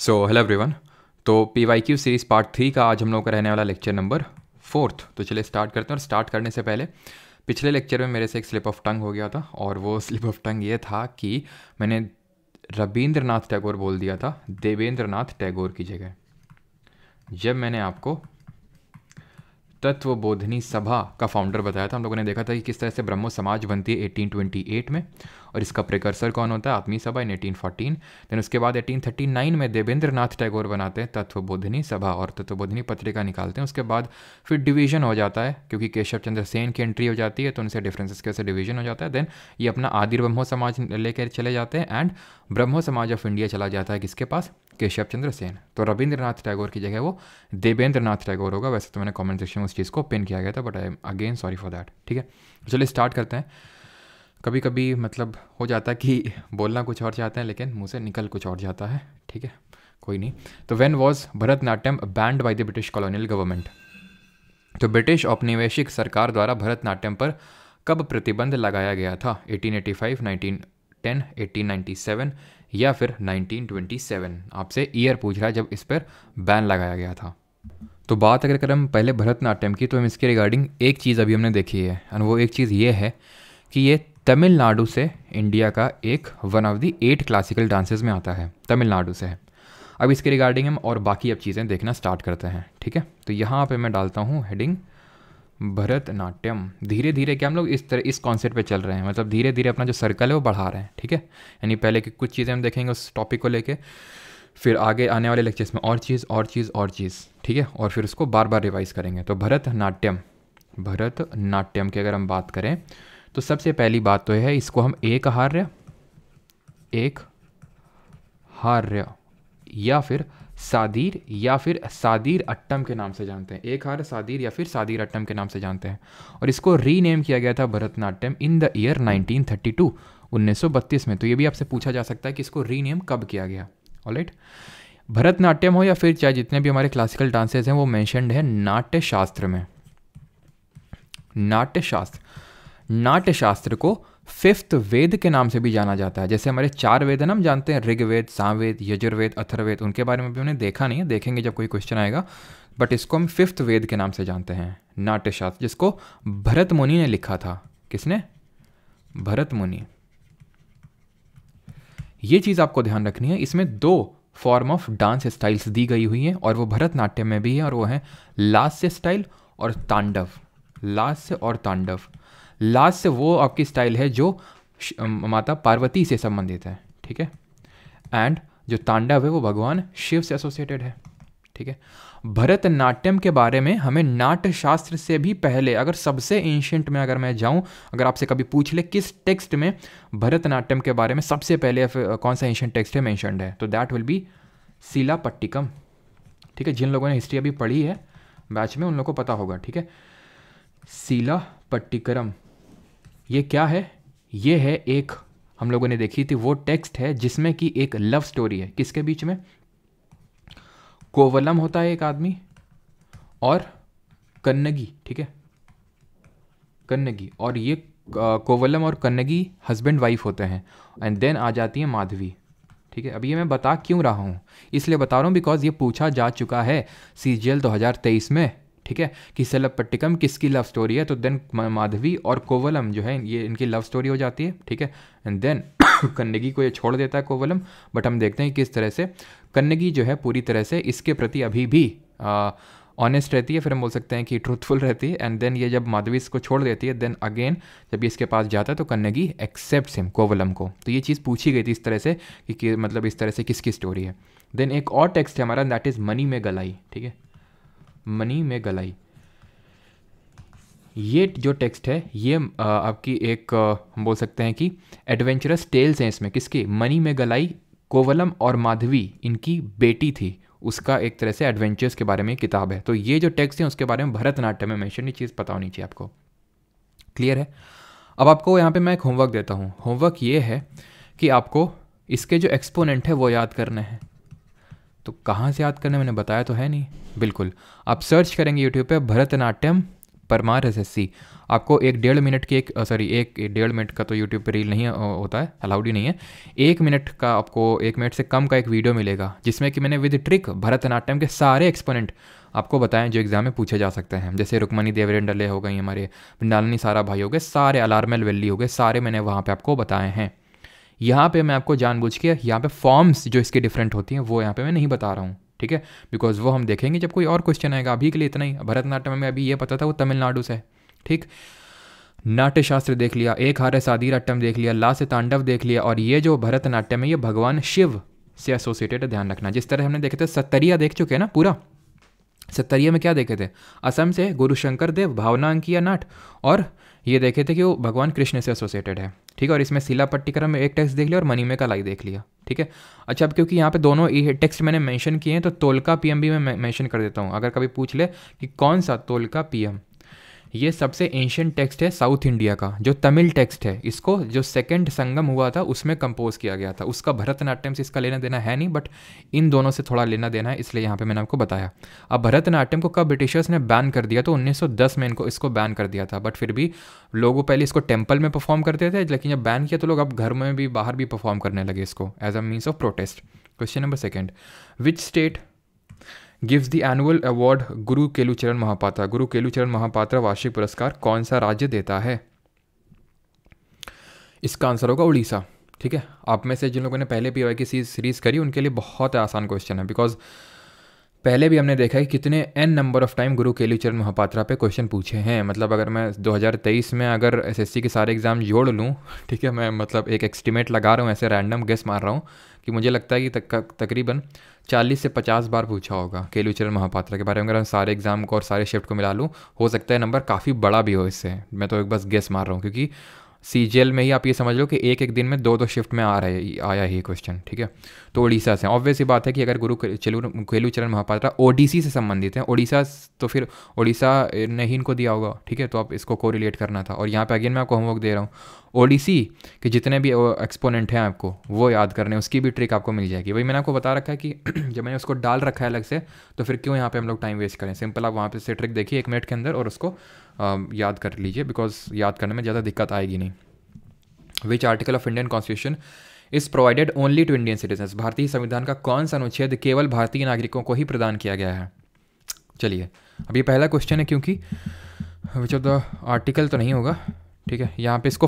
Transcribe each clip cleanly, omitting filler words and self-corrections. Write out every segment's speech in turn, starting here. सो hello everyone, तो PYQ series part 3 का आज हम लोगों का रहने वाला लेक्चर नंबर 4। तो चलिए स्टार्ट करते हैं। और स्टार्ट करने से पहले पिछले लेक्चर में मेरे से एक स्लिप ऑफ टंग हो गया था, और वो स्लिप ऑफ टंग ये था कि मैंने रविंद्रनाथ टैगोर बोल दिया था देवेंद्र नाथ टैगोर की जगह। जब मैंने आपको तत्व बोधनी सभा का फाउंडर बताया था, हम लोगों ने देखा था कि किस तरह से ब्रह्मो समाज बनती है 1828 में, और इसका प्रिकर्सर कौन होता है, आत्मीय सभा इन 1814। देन उसके बाद 1839 में देवेंद्र नाथ टैगोर बनाते हैं तत्व बोधनी सभा और तत्व बोधनी पत्रिका निकालते हैं। उसके बाद फिर डिवीजन हो जाता है, क्योंकि केशव चंद्र सेन की एंट्री हो जाती है, तो उनसे डिफरेंसेस के वजह डिवीजन हो जाता है। देन ये अपना आदि ब्रह्मो समाज लेकर चले जाते हैं, एंड ब्रह्मो समाज ऑफ इंडिया चला जाता है किसके पास, केशव चंद्र सेन। तो रविंद्रनाथ टैगोर की जगह वो देवेंद्र नाथ टैगोर होगा। वैसे तो मैंने कॉमेंट सेक्शन में उस चीज़ को पिन किया गया था, but I am again sorry for that. ठीक है, चलिए स्टार्ट करते हैं। कभी कभी मतलब हो जाता है कि बोलना कुछ और चाहते हैं लेकिन मुँह से निकल कुछ और जाता है, ठीक है, कोई नहीं। तो when was Bharatanatyam banned by the British colonial government, तो ब्रिटिश औपनिवेशिक सरकार द्वारा भरतनाट्यम पर कब प्रतिबंध लगाया गया था, 1885, 1910, 1897 या फिर 1927। आपसे ईयर पूछ रहा है जब इस पर बैन लगाया गया था। तो बात अगर हम पहले भरतनाट्यम की, तो हम इसके रिगार्डिंग एक चीज़ अभी हमने देखी है, और वो एक चीज़ ये है कि ये तमिलनाडु से इंडिया का एक one of the 8 classical dances में आता है, तमिलनाडु से है। अब इसके रिगार्डिंग हम और बाकी अब चीज़ें देखना स्टार्ट करते हैं, ठीक है। तो यहाँ पर मैं डालता हूँ हेडिंग भरतनाट्यम। धीरे धीरे क्या हम लोग इस तरह इस कॉन्सेप्ट पे चल रहे हैं, मतलब धीरे धीरे अपना जो सर्कल है वो बढ़ा रहे हैं, ठीक है। यानी पहले कि कुछ चीज़ें हम देखेंगे उस टॉपिक को लेके, फिर आगे आने वाले लेक्चर्स में और चीज़ और चीज़ और चीज़, ठीक है, और फिर उसको बार बार रिवाइज करेंगे। तो भरतनाट्यम की अगर हम बात करें तो सबसे पहली बात तो यह है, इसको हम एक हार्य या फिर सादीर अट्टम के नाम से जानते हैं, एक हार सादीर या फिर सादीर अट्टम के नाम से जानते हैं। और इसको रीनेम किया गया था भरतनाट्यम इन द ईयर 1932, 1932 में। तो ये भी आपसे पूछा जा सकता है कि इसको रीनेम कब किया गया। ऑलराइट, भरतनाट्यम हो या फिर चाहे जितने भी हमारे क्लासिकल डांसेस हैं वो मेंशन्ड है नाट्य शास्त्र में। नाट्य शास्त्र को 5th वेद के नाम से भी जाना जाता है। जैसे हमारे 4 वेद हैं ना, हम जानते हैं ऋग्वेद, सामवेद, यजुर्वेद, अथर्ववेद। उनके बारे में भी हमने देखा नहीं है, देखेंगे जब कोई क्वेश्चन आएगा, बट इसको हम 5th वेद के नाम से जानते हैं, नाट्यशास्त्र, जिसको भरत मुनि ने लिखा था। किसने? भरत मुनि। ये चीज़ आपको ध्यान रखनी है। इसमें 2 फॉर्म ऑफ डांस स्टाइल्स दी गई हुई हैं, और वो भरतनाट्यम में भी है, और वो है लास्य स्टाइल और तांडव। लास्य और तांडव। लास्ट वो आपकी स्टाइल है जो माता पार्वती से संबंधित है, ठीक है, एंड जो तांडव है वो भगवान शिव से एसोसिएटेड है, ठीक है। भरतनाट्यम के बारे में हमें नाट्य शास्त्र से भी पहले, अगर सबसे एंशिएंट में अगर मैं जाऊं, अगर आपसे कभी पूछ ले किस टेक्स्ट में भरतनाट्यम के बारे में सबसे पहले कौन सा एंशिएंट टेक्स्ट है मेंशन्ड है, तो दैट विल बी सिलापट्टिकम, ठीक है। जिन लोगों ने हिस्ट्री अभी पढ़ी है बैच में उन लोगों को पता होगा, ठीक है। सिलापट्टिकरम ये क्या है? ये है एक, हम लोगों ने देखी थी, वो टेक्स्ट है जिसमें कि एक लव स्टोरी है। किसके बीच में? कोवलम होता है एक आदमी और कन्नगी, ठीक है, कन्नगी। और ये कोवलम और कन्नगी हस्बैंड वाइफ होते हैं, एंड देन आ जाती है माधवी, ठीक है। अब ये मैं बता क्यों रहा हूँ, इसलिए बता रहा हूँ बिकॉज ये पूछा जा चुका है CGL 2023 में, ठीक है, कि सिलप्पट्टिकम किसकी लव स्टोरी है। तो देन माधवी और कोवलम जो है ये इनकी लव स्टोरी हो जाती है, ठीक है, एंड देन कन्नगी को ये छोड़ देता है कोवलम, बट हम देखते हैं किस तरह से कन्नगी जो है पूरी तरह से इसके प्रति अभी भी ऑनेस्ट रहती है, फिर हम बोल सकते हैं कि ट्रूथफुल रहती है। एंड देन ये जब माधवी इसको छोड़ देती है, देन अगेन जब ये इसके पास जाता है तो कन्नगी एक्सेप्ट्स हिम, कोवलम को। तो ये चीज़ पूछी गई थी इस तरह से कि मतलब इस तरह से किसकी स्टोरी है। देन एक और टेक्स्ट है हमारा, दैट इज़ मनी मेकलाई, ठीक है, मनी मेकलाई। ये जो टेक्स्ट है ये आपकी एक हम बोल सकते हैं कि एडवेंचरस टेल्स हैं इसमें। किसकी? मनी मेकलाई। कोवलम और माधवी इनकी बेटी थी, उसका एक तरह से एडवेंचर्स के बारे में किताब है। तो ये जो टेक्स्ट है उसके बारे में भरतनाट्यम में मेंशन, ये चीज़ पता होनी चाहिए आपको। क्लियर है? अब आपको यहाँ पे मैं एक होमवर्क देता हूँ। होमवर्क ये है कि आपको इसके जो एक्सपोनेंट है वो याद करने हैं। तो कहाँ से याद करने, मैंने बताया तो है नहीं। बिल्कुल आप सर्च करेंगे यूट्यूब पे भरतनाट्यम परमार एसएससी। आपको एक डेढ़ मिनट की एक डेढ़ मिनट का तो यूट्यूब पे रील नहीं होता है, अलाउड ही नहीं है। 1 मिनट का आपको 1 मिनट से कम का एक वीडियो मिलेगा जिसमें कि मैंने विद ट्रिक भरतनाट्यम के सारे एक्सपोनेंट आपको बताएं जो एग्जाम में पूछे जा सकते हैं। जैसे रुक्मणी देवरेंडले हो गई हमारे, नालनी सारा भाई हो गए, सारे अलार्मेल वेल्ली हो गए, सारे मैंने वहाँ पर आपको बताए हैं। यहाँ पे मैं आपको जानबूझ के यहाँ पे फॉर्म्स जो इसकी डिफरेंट होती हैं वो यहाँ पे मैं नहीं बता रहा हूँ, ठीक है, बिकॉज वो हम देखेंगे जब कोई और क्वेश्चन आएगा। अभी के लिए इतना ही। भरतनाट्यम में अभी ये पता था वो तमिलनाडु से है, ठीक। नाट्यशास्त्र देख लिया, एक हारे सादीराट्टम देख लिया, लास्य तांडव देख लिया, और ये जो भरतनाट्यम है ये भगवान शिव से एसोसिएटेड है, ध्यान रखना। जिस तरह हमने देखे थे सत्तरिया देख चुके हैं ना, पूरा सत्तरिया में क्या देखे थे, असम से गुरु शंकर देव, भावनांकिया नाट, और ये देखे थे कि वो भगवान कृष्ण से एसोसिएटेड है, ठीक है। और इसमें सिलापट्टिकरम में एक टेक्स्ट देख लिया और मनी मेकालाई देख लिया, ठीक है। अच्छा, अब क्योंकि यहाँ पे दोनों ये टेक्स्ट मैंने मेंशन किए हैं तो तोलका पीएम भी मैं मेंशन कर देता हूँ, अगर कभी पूछ ले कि कौन सा तोलका पीएम। ये सबसे एंशिएंट टेक्स्ट है साउथ इंडिया का, जो तमिल टेक्स्ट है। इसको जो सेकंड संगम हुआ था उसमें कंपोज किया गया था। उसका भरतनाट्यम से इसका लेना देना है नहीं, बट इन दोनों से थोड़ा लेना देना है, इसलिए यहाँ पे मैंने आपको बताया। अब भरतनाट्यम को कब ब्रिटिशर्स ने बैन कर दिया, तो 1910 में इसको बैन कर दिया था। बट फिर भी लोगों पहले इसको टेम्पल में परफॉर्म करते थे, लेकिन जब बैन किया तो लोग अब घर में भी बाहर भी परफॉर्म करने लगे इसको as a means of protest. Question number second, which state gives the annual award Guru Kelucharan Mohapatra. गुरु केलुचरण महापात्रा वार्षिक पुरस्कार कौन सा राज्य देता है? इसका आंसर होगा उड़ीसा, ठीक है। आप में से जिन लोगों ने पहले पीवाई की सीरीज करी उनके लिए बहुत आसान क्वेश्चन है, बिकॉज पहले भी हमने देखा है कितने एन नंबर ऑफ टाइम गुरु केलुचरण महापात्रा पे क्वेश्चन पूछे हैं। मतलब अगर मैं 2023 में अगर एसएससी के सारे एग्जाम जोड़ लूँ, ठीक है, मैं मतलब एक एस्टिमेट लगा रहा हूँ, ऐसे रैंडम गेस मार रहा हूँ कि मुझे लगता है कि तकरीबन 40 से 50 बार पूछा होगा केलुचरण महापात्रा के बारे में। अगर मैं सारे एग्जाम को और सारे शिफ्ट को मिला लूँ, हो सकता है नंबर काफ़ी बड़ा भी हो इससे। मैं तो एक बस गेस मार रहा हूँ, क्योंकि सीजीएल में ही आप ये समझ लो कि एक एक दिन में 2-2 शिफ्ट में आया ही क्वेश्चन, ठीक है। तो उड़ीसा से ऑब्वियस ही बात है कि अगर गुरु केलुचरण महापात्रा ओडिसी से संबंधित हैं, ओडिशा, तो फिर ओडिशा ने ही इनको दिया होगा, ठीक है। तो आप इसको कोरिलेट करना था। और यहाँ पे अगेन मैं आपको होमवर्क दे रहा हूँ, ओडिसी के जितने भी एक्सपोनेंट हैं आपको वो याद करने, उसकी भी ट्रिक आपको मिल जाएगी। वही मैंने आपको बता रखा है कि जब मैंने उसको डाल रखा है अलग से, तो फिर क्यों यहाँ पे हम लोग टाइम वेस्ट करें। सिंपल आप वहाँ पे से ट्रिक देखिए 1 मिनट के अंदर और उसको याद कर लीजिए, बिकॉज याद करने में ज़्यादा दिक्कत आएगी नहीं। Which article of Indian constitution is provided only to Indian citizens. भारतीय संविधान का कौन सा अनुच्छेद केवल भारतीय नागरिकों को ही प्रदान किया गया है? चलिए, अब ये पहला क्वेश्चन है, क्योंकि विच ऑफ द आर्टिकल तो नहीं होगा, ठीक है। यहाँ पे इसको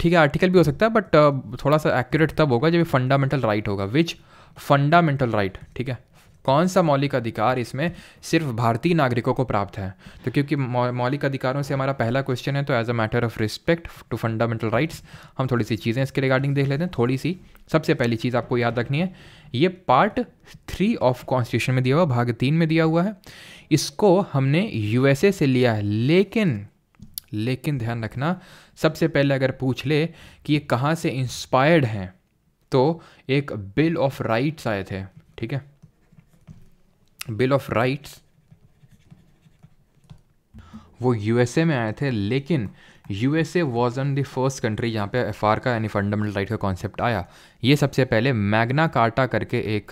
ठीक है, आर्टिकल भी हो सकता है, बट थोड़ा सा एक्यूरेट तब होगा जब फंडामेंटल राइट होगा। विच फंडामेंटल राइट, ठीक है, कौन सा मौलिक अधिकार इसमें सिर्फ भारतीय नागरिकों को प्राप्त है? तो क्योंकि मौलिक अधिकारों से हमारा पहला क्वेश्चन है, तो as a matter of respect to fundamental rights हम थोड़ी सी चीज़ें इसके रिगार्डिंग देख लेते हैं। थोड़ी सी, सबसे पहली चीज़ आपको याद रखनी है, ये पार्ट 3 ऑफ कॉन्स्टिट्यूशन में दिया हुआ, भाग 3 में दिया हुआ है। इसको हमने USA से लिया है, लेकिन ध्यान रखना, सबसे पहले अगर पूछ ले कि ये कहाँ से इंस्पायर्ड हैं, तो एक बिल ऑफ राइट्स आए थे, ठीक है, बिल ऑफ राइट्स वो USA में आए थे। लेकिन USA was on the first country जहाँ पे FR का यानी फंडामेंटल राइट का कॉन्सेप्ट आया। ये सबसे पहले मैग्ना कार्टा करके एक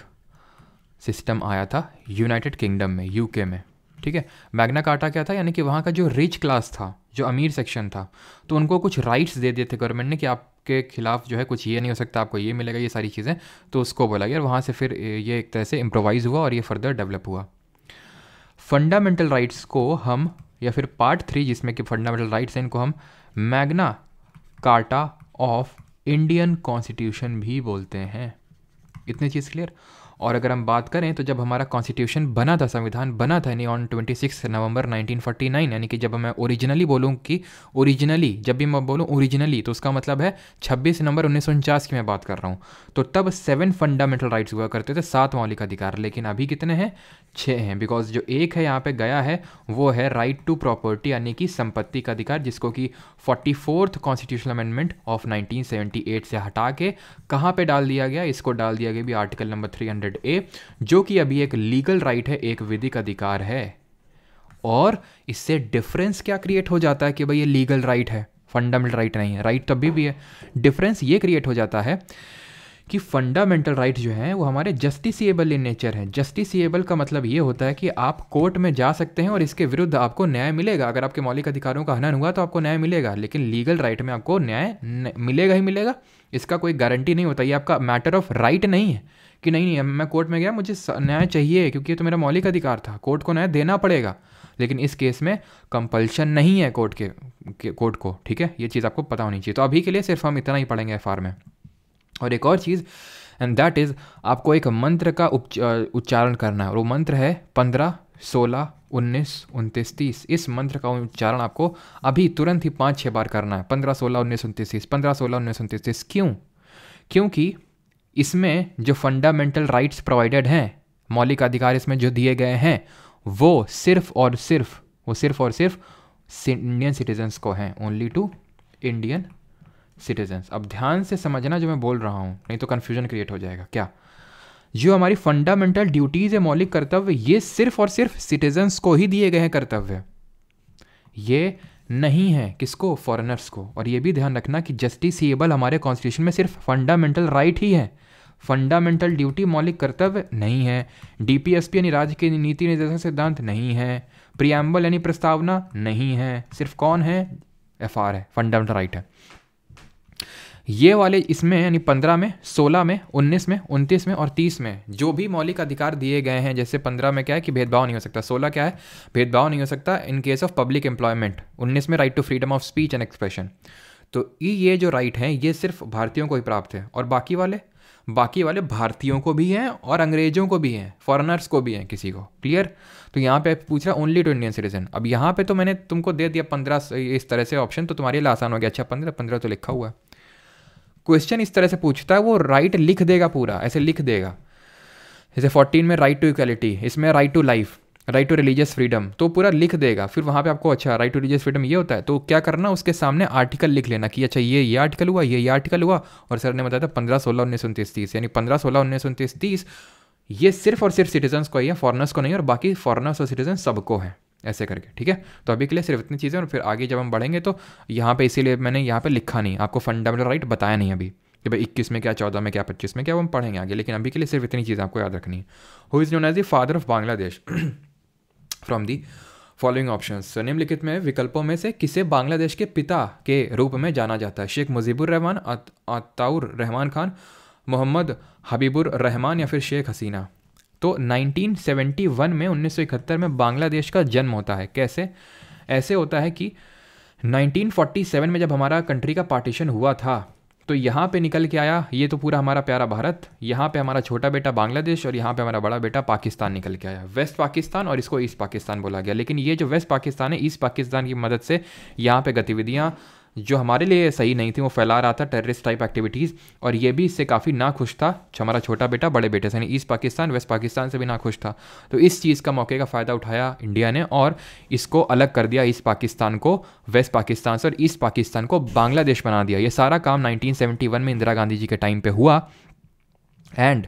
सिस्टम आया था यूनाइटेड किंगडम में, UK में, ठीक है। मैग्ना कार्टा क्या था, यानी कि वहाँ का जो रिच क्लास था, जो अमीर सेक्शन था, तो उनको कुछ राइट्स दे दिए थे गवर्नमेंट ने कि आपके खिलाफ जो है कुछ ये नहीं हो सकता, आपको ये मिलेगा, ये सारी चीज़ें। तो उसको बोला गया, वहाँ से फिर ये एक तरह से इम्प्रोवाइज़ हुआ और ये फर्दर डेवलप हुआ। फंडामेंटल राइट्स को हम, या फिर पार्ट 3 जिसमें कि फंडामेंटल राइट्स हैं, इनको हम Magna Carta of Indian constitution भी बोलते हैं। इतनी चीज़ क्लियर। और अगर हम बात करें तो जब हमारा कॉन्स्टिट्यूशन बना था, संविधान बना था, यानी ऑन 26 नवंबर 1949, यानी कि जब मैं ओरिजिनली बोलूँ कि ओरिजिनली, जब भी मैं बोलूँ ओरिजिनली, तो उसका मतलब है 26 नवंबर 1949 की मैं बात कर रहा हूँ। तो तब 7 फंडामेंटल राइट्स हुआ करते थे, 7 मौलिक अधिकार। लेकिन अभी कितने हैं? 6 हैं, बिकॉज जो एक है यहाँ पर गया है वो है राइट टू प्रॉपर्टी, यानी कि संपत्ति का अधिकार, जिसको कि 44th कॉन्स्टिट्यूशनल अमेंडमेंट ऑफ 1978 से हटा के कहाँ पर डाल दिया गया? इसको डाल दिया गया भी आर्टिकल नंबर 300A, जो कि अभी एक लीगल राइट है, एक विधिक अधिकार है। और इससे डिफरेंस क्या क्रिएट हो जाता है कि भाई ये लीगल राइट है, फंडामेंटल राइट नहीं है, राइट तब भी है। डिफरेंस ये क्रिएट हो जाता है कि फंडामेंटल राइट जो हैं वो हमारे जस्टिसिएबल इन नेचर हैं। जस्टिसिएबल का मतलब ये होता है कि आप कोर्ट में जा सकते हैं और इसके विरुद्ध आपको न्याय मिलेगा। अगर आपके मौलिक अधिकारों का हनन हुआ तो आपको न्याय मिलेगा, लेकिन लीगल राइट में आपको न्याय मिलेगा ही मिलेगा, इसका कोई गारंटी नहीं होता। ये आपका मैटर ऑफ राइट नहीं है कि नहीं मैं कोर्ट में गया मुझे न्याय चाहिए क्योंकि ये तो मेरा मौलिक अधिकार था, कोर्ट को न्याय देना पड़ेगा। लेकिन इस केस में कंपल्शन नहीं है कोर्ट को, ठीक है, ये चीज़ आपको पता होनी चाहिए। तो अभी के लिए सिर्फ हम इतना ही पढ़ेंगे एफआर में। और एक और चीज़, एंड दैट इज़, आपको एक मंत्र का उच्चारण करना है, और वो मंत्र है 15, 16, 19, 29, 30। इस मंत्र का उच्चारण आपको अभी तुरंत ही 5-6 बार करना है। 15, 16, 19, 29, 30, 15, 16, 19, 29, 30। क्यों? क्योंकि इसमें जो फंडामेंटल राइट्स प्रोवाइडेड हैं, मौलिक अधिकार इसमें जो दिए गए हैं, वो सिर्फ और सिर्फ इंडियन सिटीजन्स को हैं, ओनली टू इंडियन सिटीजन्स। अब ध्यान से समझना जो मैं बोल रहा हूँ, नहीं तो कन्फ्यूजन क्रिएट हो जाएगा। क्या जो हमारी फंडामेंटल ड्यूटीज़ है, मौलिक कर्तव्य, ये सिर्फ और सिर्फ सिटीजन्स को ही दिए गए हैं कर्तव्य, ये नहीं है किसको, फॉरेनर्स को। और ये भी ध्यान रखना कि जस्टिसिएबल हमारे कॉन्स्टिट्यूशन में सिर्फ फंडामेंटल राइट ही है, फंडामेंटल ड्यूटी मौलिक कर्तव्य नहीं है, डीपीएसपी यानी राज्य की नीति निर्देशन सिद्धांत नहीं है, प्रियम्बल यानी प्रस्तावना नहीं है, सिर्फ कौन है, एफआर है, फंडामेंटल राइट है। ये वाले इसमें यानी 15 में, 16 में, 19 में, 29 में और 30 में जो भी मौलिक अधिकार दिए गए हैं, जैसे 15 में क्या है कि भेदभाव नहीं हो सकता, 16 क्या है, भेदभाव नहीं हो सकता in case of public employment, 19 में right to freedom of speech and expression, तो ये जो राइट हैं ये सिर्फ भारतीयों को ही प्राप्त है। और बाकी वाले भारतीयों को भी हैं और अंग्रेजों को भी हैं, फॉरेनर्स को भी हैं, किसी को, क्लियर। तो यहाँ पे पूछ रहा ओनली टू इंडियन सिटीजन। अब यहाँ पे तो मैंने तुमको दे दिया 15 इस तरह से ऑप्शन, तो तुम्हारे लिए आसान हो गया, अच्छा 15 तो लिखा हुआ है, क्वेश्चन इस तरह से पूछता है, वो राइट लिख देगा पूरा, ऐसे लिख देगा। जैसे 14 में राइट टू इक्वालिटी, इसमें right to life, right to religious freedom, तो पूरा लिख देगा। फिर वहाँ पे आपको अच्छा राइट टू रिलीजियस फ्रीडम ये होता है, तो क्या करना, उसके सामने आर्टिकल लिख लेना कि अच्छा ये आर्टिकल हुआ, ये आर्टिकल हुआ। और सर ने बताया था 15, 16, 19, 29, 30, यानी 15, 16, 19, 29, 30 ये सिर्फ और सिर्फ सिटीजन्स को ही है, फॉरनर्स को नहीं, और बाकी फॉरनर्स और सिटीजन सबको है, ऐसे करके, ठीक है। तो अभी के लिए सिर्फ इतनी चीज़ें, और फिर आगे जब हम बढ़ेंगे तो यहाँ पे, इसीलिए मैंने यहाँ पे लिखा नहीं, आपको फंडामेंटल राइट बताया नहीं अभी कि भाई 21 में क्या, 14 में क्या, 25 में क्या, वो हम पढ़ेंगे आगे। लेकिन अभी के लिए सिर्फ इतनी चीज़ आपको याद रखनी है। Who is known as the father of Bangladesh from the following options. So निम्नलिखित में विकल्पों में से किसे बांग्लादेश के पिता के रूप में जाना जाता है, शेख मुजीबुर रहमान, अताउर रहमान खान, मोहम्मद हबीबुर रहमान या फिर शेख हसीना। तो 1971 में, 1971 में बांग्लादेश का जन्म होता है। कैसे? ऐसे होता है कि 1947 में जब हमारा कंट्री का पार्टीशन हुआ था, तो यहाँ पे निकल के आया ये तो पूरा हमारा प्यारा भारत, यहाँ पे हमारा छोटा बेटा बांग्लादेश और यहाँ पे हमारा बड़ा बेटा पाकिस्तान निकल के आया, वेस्ट पाकिस्तान, और इसको ईस्ट पाकिस्तान बोला गया। लेकिन ये जो वेस्ट पाकिस्तान है, ईस्ट पाकिस्तान की मदद से यहाँ पे गतिविधियाँ जो हमारे लिए सही नहीं थी वो फैला रहा था, टेररिस्ट टाइप एक्टिविटीज़, और ये भी इससे काफ़ी नाखुश था, हमारा छोटा बेटा बड़े बेटे से, यानी ईस्ट पाकिस्तान वेस्ट पाकिस्तान से भी नाखुश था। तो इस चीज़ का मौके का फ़ायदा उठाया इंडिया ने, और इसको अलग कर दिया, ईस्ट पाकिस्तान को वेस्ट पाकिस्तान से, और ईस्ट पाकिस्तान को बांग्लादेश बना दिया। ये सारा काम 1971 में इंदिरा गांधी जी के टाइम पर हुआ। एंड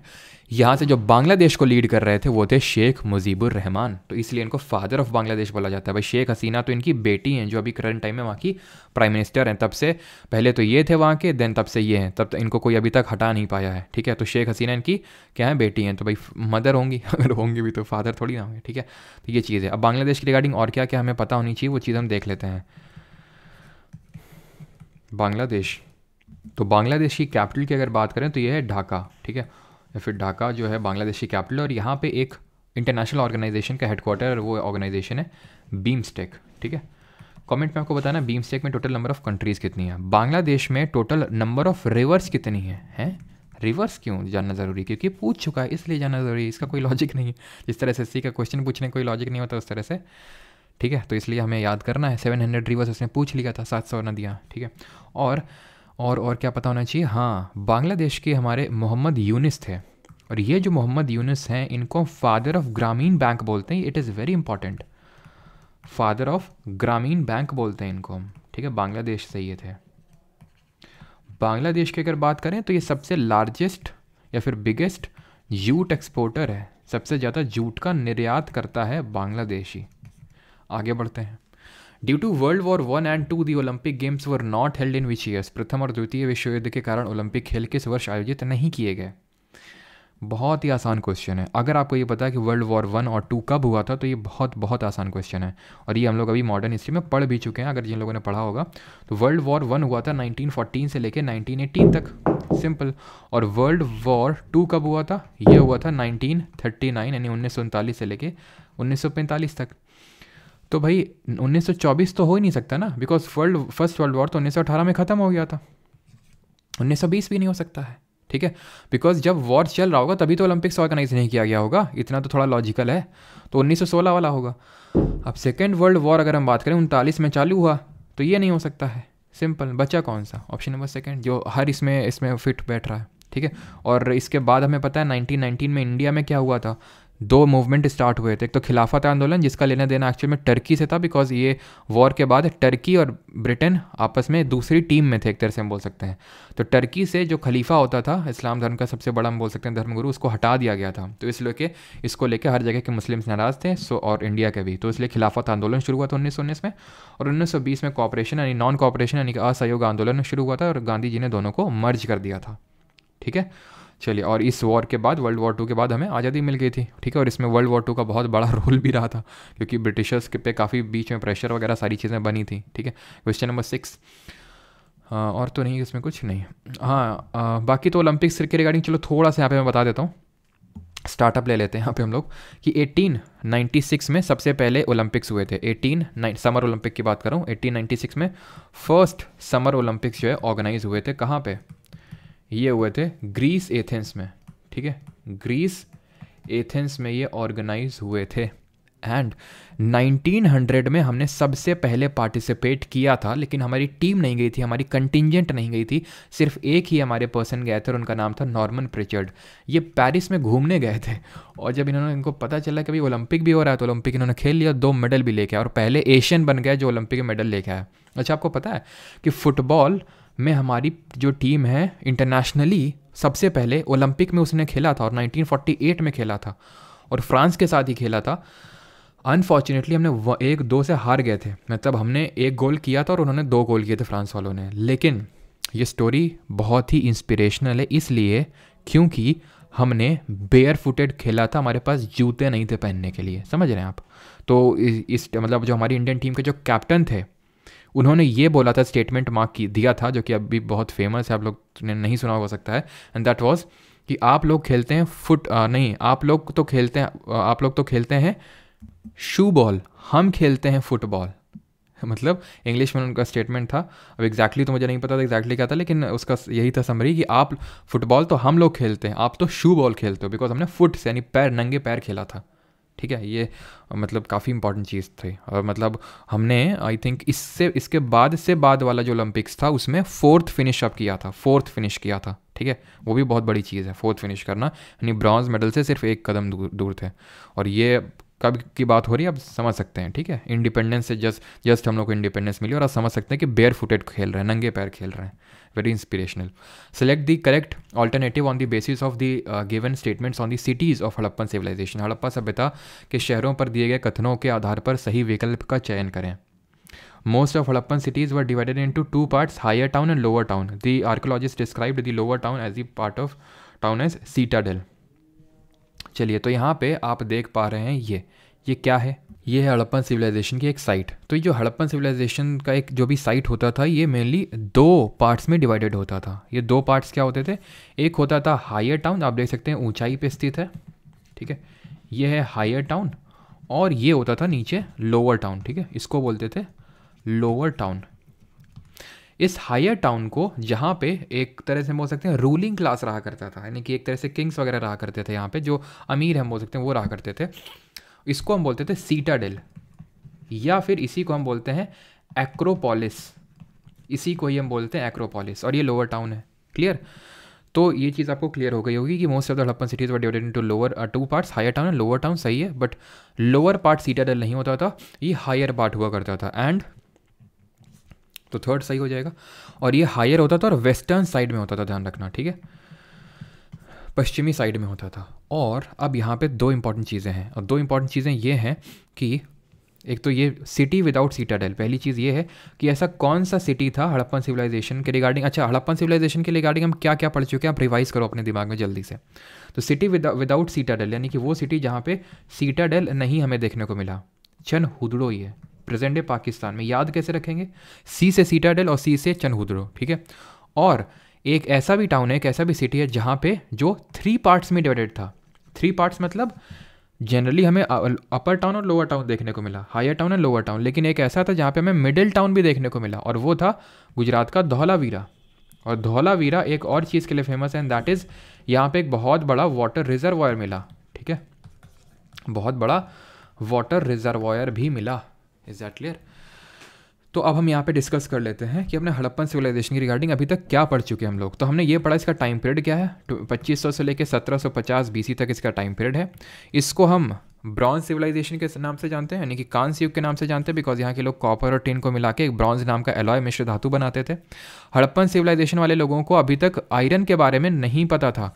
यहाँ से जो बांग्लादेश को लीड कर रहे थे वो थे शेख मुजीबुर रहमान, तो इसलिए इनको फादर ऑफ बांग्लादेश बोला जाता है। भाई शेख हसीना तो इनकी बेटी हैं, जो अभी करंट टाइम में वहाँ की प्राइम मिनिस्टर हैं। तब से पहले तो ये थे वहाँ के, देन तब से ये हैं, तब तो इनको कोई अभी तक हटा नहीं पाया है, ठीक है। तो शेख हसीना इनकी क्या है, बेटी हैं, तो भाई मदर होंगी, अगर होंगी भी तो फादर थोड़ी ना होंगे, ठीक है। तो ये चीज़ है। अब बांग्लादेश की रिगार्डिंग और क्या क्या हमें पता होनी चाहिए वो चीज़ हम देख लेते हैं। बांग्लादेश, तो बांग्लादेश की कैपिटल की अगर बात करें तो ये है ढाका, ठीक है, फिर ढाका जो है बांग्लादेश की कैपिटल। और यहाँ पे एक इंटरनेशनल ऑर्गेनाइजेशन का हेडक्वार्टर, और वो ऑर्गेनाइजेशन है बीम्स्टेक, ठीक है। कमेंट में आपको बताना बीम्स्टेक में टोटल नंबर ऑफ कंट्रीज़ कितनी है, बांग्लादेश में टोटल नंबर ऑफ रिवर्स कितनी है। रिवर्स क्यों जानना ज़रूरी? क्योंकि पूछ चुका है इसलिए जानना ज़रूरी है, इसका कोई लॉजिक नहीं है। जिस तरह से एससी का क्वेश्चन पूछने कोई लॉजिक नहीं होता उस तरह से, ठीक है, तो इसलिए हमें याद करना है। 700 रिवर्स उसने पूछ लिया था, 700 नदियाँ, ठीक है। और क्या पता होना चाहिए, हाँ, बांग्लादेश के हमारे मोहम्मद यूनिस थे, और ये जो मोहम्मद यूनिस हैं इनको फादर ऑफ ग्रामीण बैंक बोलते हैं। It is very important, father of Grameen bank बोलते हैं इनको, ठीक है, बांग्लादेश से ये थे। बांग्लादेश की अगर बात करें तो ये सबसे लार्जेस्ट या फिर बिगेस्ट जूट एक्सपोर्टर है, सबसे ज़्यादा जूट का निर्यात करता है बांग्लादेशी। आगे बढ़ते हैं। Due to World War I and II the Olympic games were not held in which years. प्रथम और द्वितीय विश्व युद्ध के कारण ओलंपिक खेल किस वर्ष आयोजित नहीं किए गए. बहुत ही आसान क्वेश्चन है. अगर आपको ये पता है कि World War I और II कब हुआ था तो ये बहुत बहुत आसान क्वेश्चन है और ये हम लोग अभी मॉडर्न हिस्ट्री में पढ़ भी चुके हैं. अगर जिन लोगों ने पढ़ा होगा तो World War I हुआ था 1914 से लेकर 1918 तक, सिंपल. और World War II कब हुआ था, ये हुआ था 1939 यानी 1939 से लेकर 1945 तक. तो भाई 1924 तो हो ही नहीं सकता ना, बिकॉज फर्स्ट वर्ल्ड वॉर तो 1918 में ख़त्म हो गया था. 1920 भी नहीं हो सकता है, ठीक है, बिकॉज जब वॉर चल रहा होगा तभी तो ओलंपिक्स ऑर्गेनाइज नहीं किया गया होगा. इतना तो थोड़ा लॉजिकल है. तो 1916 वाला होगा. अब सेकेंड वर्ल्ड वॉर अगर हम बात करें 1939 में चालू हुआ, तो ये नहीं हो सकता है, सिंपल. बचा कौन सा, ऑप्शन नंबर सेकेंड, जो हर इसमें फिट बैठ रहा है, ठीक है. और इसके बाद हमें पता है 1919 में इंडिया में क्या हुआ था. दो मूवमेंट स्टार्ट हुए थे. एक तो खिलाफत आंदोलन, जिसका लेना देना एक्चुअल में टर्की से था, बिकॉज ये वॉर के बाद टर्की और ब्रिटेन आपस में दूसरी टीम में थे, एक तरह से हम बोल सकते हैं. तो टर्की से जो खलीफा होता था, इस्लाम धर्म का सबसे बड़ा हम बोल सकते हैं धर्मगुरु, उसको हटा दिया गया था. तो इसलिए इसको लेकर हर जगह के मुस्लिम्स नाराज़ थे, और इंडिया के भी. तो इसलिए खिलाफत आंदोलन शुरू हुआ था 1919 में. और 1920 में कॉपरेशन यानी नॉन कॉपरेशन यानी असहयोग आंदोलन शुरू हुआ था और गांधी जी ने दोनों को मर्ज कर दिया था, ठीक है. चलिए, और इस वॉर के बाद World War II के बाद हमें आज़ादी मिल गई थी, ठीक है. और इसमें World War II का बहुत बड़ा रोल भी रहा था, क्योंकि ब्रिटिशर्स के पे काफ़ी बीच में प्रेशर वगैरह सारी चीज़ें बनी थी, ठीक है. क्वेश्चन नंबर 6 और तो नहीं इसमें कुछ नहीं. हाँ, बाकी तो ओलंपिक्स के रिगार्डिंग चलो थोड़ा सा यहाँ पर मैं बता देता हूँ, स्टार्टअप ले लेते हैं यहाँ पे हम लोग, कि 1896 में सबसे पहले ओलंपिक्स हुए थे. समर ओलंपिक की बात करूँ, 1896 में फर्स्ट समर ओलंपिक्स जो है ऑर्गेनाइज़ हुए थे. कहाँ पर ये हुए थे? ग्रीस एथेंस में, ठीक है, ग्रीस एथेंस में ये ऑर्गेनाइज हुए थे. एंड 1900 में हमने सबसे पहले पार्टिसिपेट किया था, लेकिन हमारी टीम नहीं गई थी, हमारी कंटिंजेंट नहीं गई थी. सिर्फ एक ही हमारे पर्सन गए थे और उनका नाम था नॉर्मन प्रिचर्ड. ये पेरिस में घूमने गए थे और जब इनको पता चला कि भाई ओलंपिक भी हो रहा है तो ओलंपिक इन्होंने खेल लिया, 2 मेडल भी लेके आए और पहले एशियन बन गए जो ओलंपिक में मेडल लेके आया. अच्छा, आपको पता है कि फुटबॉल में हमारी जो टीम है इंटरनेशनली सबसे पहले ओलंपिक में उसने खेला था और 1948 में खेला था और फ्रांस के साथ ही खेला था. अनफॉर्चुनेटली हमने 1-2 से हार गए थे, मतलब हमने 1 गोल किया था और उन्होंने 2 गोल किए थे फ्रांस वालों ने. लेकिन ये स्टोरी बहुत ही इंस्पिरेशनल है इसलिए क्योंकि हमने बेयर फुटेड खेला था, हमारे पास जूते नहीं थे पहनने के लिए, समझ रहे हैं आप. तो इस मतलब जो हमारी इंडियन टीम के जो कैप्टन थे उन्होंने ये बोला था, स्टेटमेंट मार्क दिया था जो कि अभी बहुत फेमस है, आप लोग ने नहीं सुना हो सकता है. एंड दैट वाज कि आप लोग तो खेलते हैं शू बॉल, हम खेलते हैं फुटबॉल. मतलब इंग्लिश में उनका स्टेटमेंट था. अब एग्जैक्टली तो मुझे नहीं पता था एग्जैक्टली क्या था, लेकिन उसका यही था समरी कि आप फुटबॉल तो हम लोग खेलते हैं, आप तो शू बॉल खेलते हो, बिकॉज हमने फुट यानी पैर, नंगे पैर खेला था, ठीक है. ये मतलब काफ़ी इंपॉर्टेंट चीज़ थी. और मतलब हमने आई थिंक इसके बाद वाला जो ओलंपिक्स था उसमें 4th फिनिश किया था, ठीक है. वो भी बहुत बड़ी चीज़ है, 4th फिनिश करना, यानी ब्रॉन्ज मेडल से सिर्फ 1 कदम दूर थे. और ये कब की बात हो रही है आप समझ सकते हैं, ठीक है. इंडिपेंडेंस से जस्ट हम लोग को इंडिपेंडेंस मिली और आप समझ सकते हैं कि बेयर फुटेड खेल रहे हैं, नंगे पैर खेल रहे हैं. Very inspirational. Select the correct alternative on the basis of the given statements on the cities of Harappan civilisation. Harappa सभ्यता के शहरों पर दिए गए कथनों के आधार पर सही विकल्प का चयन करें. Most of Harappan cities were divided into 2 parts, higher town and lower town. The archaeologists described the lower town as the part of town as citadel. चलिए, तो यहाँ पे आप देख पा रहे हैं ये क्या है? ये है हड़प्पन सिविलाइजेशन की एक साइट. तो ये जो हड़प्पन सिविलाइजेशन का एक जो भी साइट होता था ये मेनली 2 पार्ट्स में डिवाइडेड होता था. ये 2 पार्ट्स क्या होते थे? एक होता था हायर टाउन, आप देख सकते हैं ऊंचाई पे स्थित है, ठीक है, ये है हायर टाउन. और ये होता था नीचे लोअर टाउन, ठीक है, इसको बोलते थे लोअर टाउन. इस हायर टाउन को, जहाँ पे एक तरह से हम बोल सकते हैं रूलिंग क्लास रहा करता था, यानी कि एक तरह से किंग्स वगैरह रहा करते थे, यहाँ पे जो अमीर हम बोल सकते हैं वो रहा करते थे, इसको हम बोलते थे सीटाडेल, या फिर इसी को हम बोलते हैं एक्रोपोलिस, इसी को ही हम बोलते हैं एक्रोपोलिस. और ये लोअर टाउन है. क्लियर? तो ये चीज़ आपको क्लियर हो गई होगी कि most of the Harappan cities were divided into 2 parts, higher town and lower town. सही है, बट लोअर पार्ट सीटाडेल नहीं होता था, ये हायर पार्ट हुआ करता था. एंड तो 3rd सही हो जाएगा. और ये हायर होता था और वेस्टर्न साइड में होता था, ध्यान रखना, ठीक है, पश्चिमी साइड में होता था. और अब यहाँ पे 2 इंपॉर्टेंट चीज़ें हैं, और 2 इंपॉर्टेंट चीज़ें ये हैं कि एक तो ये सिटी विदाउट सिटाडेल, पहली चीज़ ये है कि ऐसा कौन सा सिटी था हड़प्पन सिविलाइजेशन के रिगार्डिंग। अच्छा, हड़प्पन सिविलाइजेशन के रिगार्डिंग हम क्या क्या पढ़ चुके हैं, आप रिवाइज करो अपने दिमाग में जल्दी से। तो सिटी विदाउट सिटाडेल यानी कि वो सिटी जहाँ पे सिटाडेल नहीं हमें देखने को मिला, चनहुदड़ो ही है प्रेजेंट डे पाकिस्तान में। याद कैसे रखेंगे, सी से सिटाडेल और सी से चनहुदड़ो, ठीक है। और एक ऐसा भी टाउन है, एक ऐसा भी सिटी है जहाँ पे जो थ्री पार्ट्स में डिवाइडेड था। थ्री पार्ट्स मतलब जनरली हमें अपर टाउन और लोअर टाउन देखने को मिला, higher town and lower town, लेकिन एक ऐसा था जहाँ पे हमें मिडिल टाउन भी देखने को मिला और वो था गुजरात का धौलावीरा। और धौलावीरा एक और चीज़ के लिए फेमस है एंड दैट इज़ यहाँ पे एक बहुत बड़ा वाटर रिजर्वॉयर मिला, ठीक है, बहुत बड़ा वाटर रिजर्वॉयर भी मिला। Is that clear? तो अब हम यहाँ पे डिस्कस कर लेते हैं कि अपने हड़प्पन सिविलाइजेशन की रिगार्डिंग अभी तक क्या पढ़ चुके हैं हम लोग। तो हमने ये पढ़ा, इसका टाइम पीरियड क्या है, 2500 से लेकर 1750 बीसी तक इसका टाइम पीरियड है। इसको हम ब्रॉन्ज सिविलाइजेशन के नाम से जानते हैं, यानी कि कांस्य युग के नाम से जानते हैं, बिकॉज यहाँ के लोग कॉपर और टिन को मिला के एक ब्रॉन्ज नाम का एलॉय मिश्र धातु बनाते थे। हड़प्पन सिविलाइजेशन वाले लोगों को अभी तक आयरन के बारे में नहीं पता था,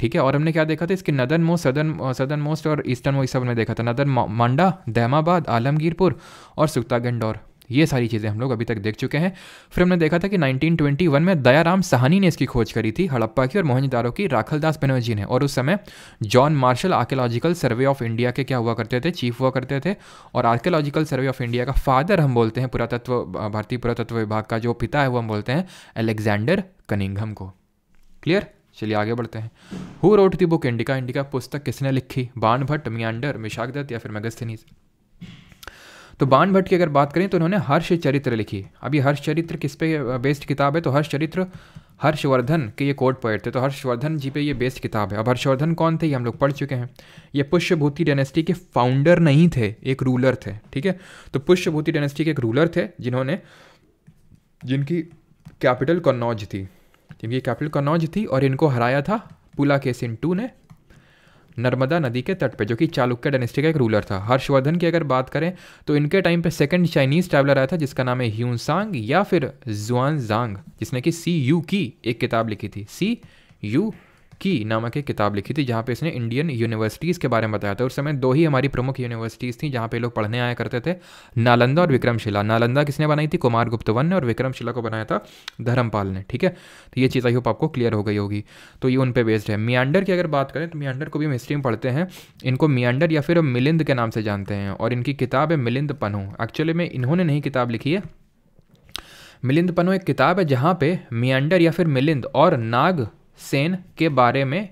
ठीक है। और हमने क्या देखा था, इसके नदर्न मोस्ट, सदर्न मोस्ट और ईस्टर्न मोस्ट सब ने देखा था। नदर्न मांडा, दहमाबाद, आलमगीरपुर और सुल्तानगंज, ये सारी चीज़ें हम लोग अभी तक देख चुके हैं। फिर हमने देखा था कि 1921 में दयाराम साहनी ने इसकी खोज करी थी हड़प्पा की और मोहनजोदारो की, राखलदास बनर्जी ने। और उस समय John Marshall archaeological survey of India के क्या हुआ करते थे, चीफ हुआ करते थे। और आर्कियोलॉजिकल सर्वे ऑफ इंडिया का फादर हम बोलते हैं, पुरातत्व, भारतीय पुरातत्व विभाग का जो पिता है वो हम बोलते हैं अलेक्जेंडर कनिंघम को। क्लियर? चलिए आगे बढ़ते हैं। Who wrote the book Indica, Indica पुस्तक किसने लिखी, बाणभट्ट, मियांडर, मिशाकदत्त या फिर मेगस्थनीज। तो बाणभट्ट की अगर बात करें तो उन्होंने हर्षचरित्र लिखी। अब ये हर्षचरित्र किस पे बेस्ड किताब है, तो हर्षचरित्र हर्षवर्धन के ये कोर्ट पोएट थे, तो हर्षवर्धन जी पे ये बेस्ड किताब है। अब हर्षवर्धन कौन थे, ये हम लोग पढ़ चुके हैं। ये पुष्यभूति डायनेस्टी के फाउंडर नहीं थे, एक रूलर थे, ठीक है। तो पुष्यभूति डायनेस्टी के एक रूलर थे जिनकी कैपिटल कन्नौज थी, जिनकी कैपिटल कन्नौज थी। और इनको हराया था पुलाकेसिन II ने नर्मदा नदी के तट पे, जो कि चालुक्य डायनेस्टी का एक रूलर था। हर्षवर्धन की अगर बात करें तो इनके टाइम पे सेकंड चाइनीज ट्रैवलर आया था जिसका नाम है ह्यूनसांग या फिर जुआनजांग, जिसने कि CU की एक किताब लिखी थी, CU की नामक एक किताब लिखी थी जहाँ पे इसने इंडियन यूनिवर्सिटीज़ के बारे में बताया था। उस समय दो ही हमारी प्रमुख यूनिवर्सिटीज़ थी जहाँ पे लोग पढ़ने आया करते थे, नालंदा और विक्रमशिला। नालंदा किसने बनाई थी, कुमार गुप्तवन ने, और विक्रमशिला को बनाया था धर्मपाल ने, ठीक है। तो ये चीज़ आई होप आपको क्लियर हो गई होगी। तो ये उन पर बेस्ड है। मियांडर की अगर बात करें तो मियांडर को भी हम हिस्ट्री में पढ़ते हैं। इनको मियांडर या फिर मिलिंद के नाम से जानते हैं और इनकी किताब है मिलिंद पन्हू। एक्चुअली में इन्होंने नहीं किताब लिखी है, मिलिंद पन्हू एक किताब है जहाँ पे मियांडर या फिर मिलिंद और नाग सेन के बारे में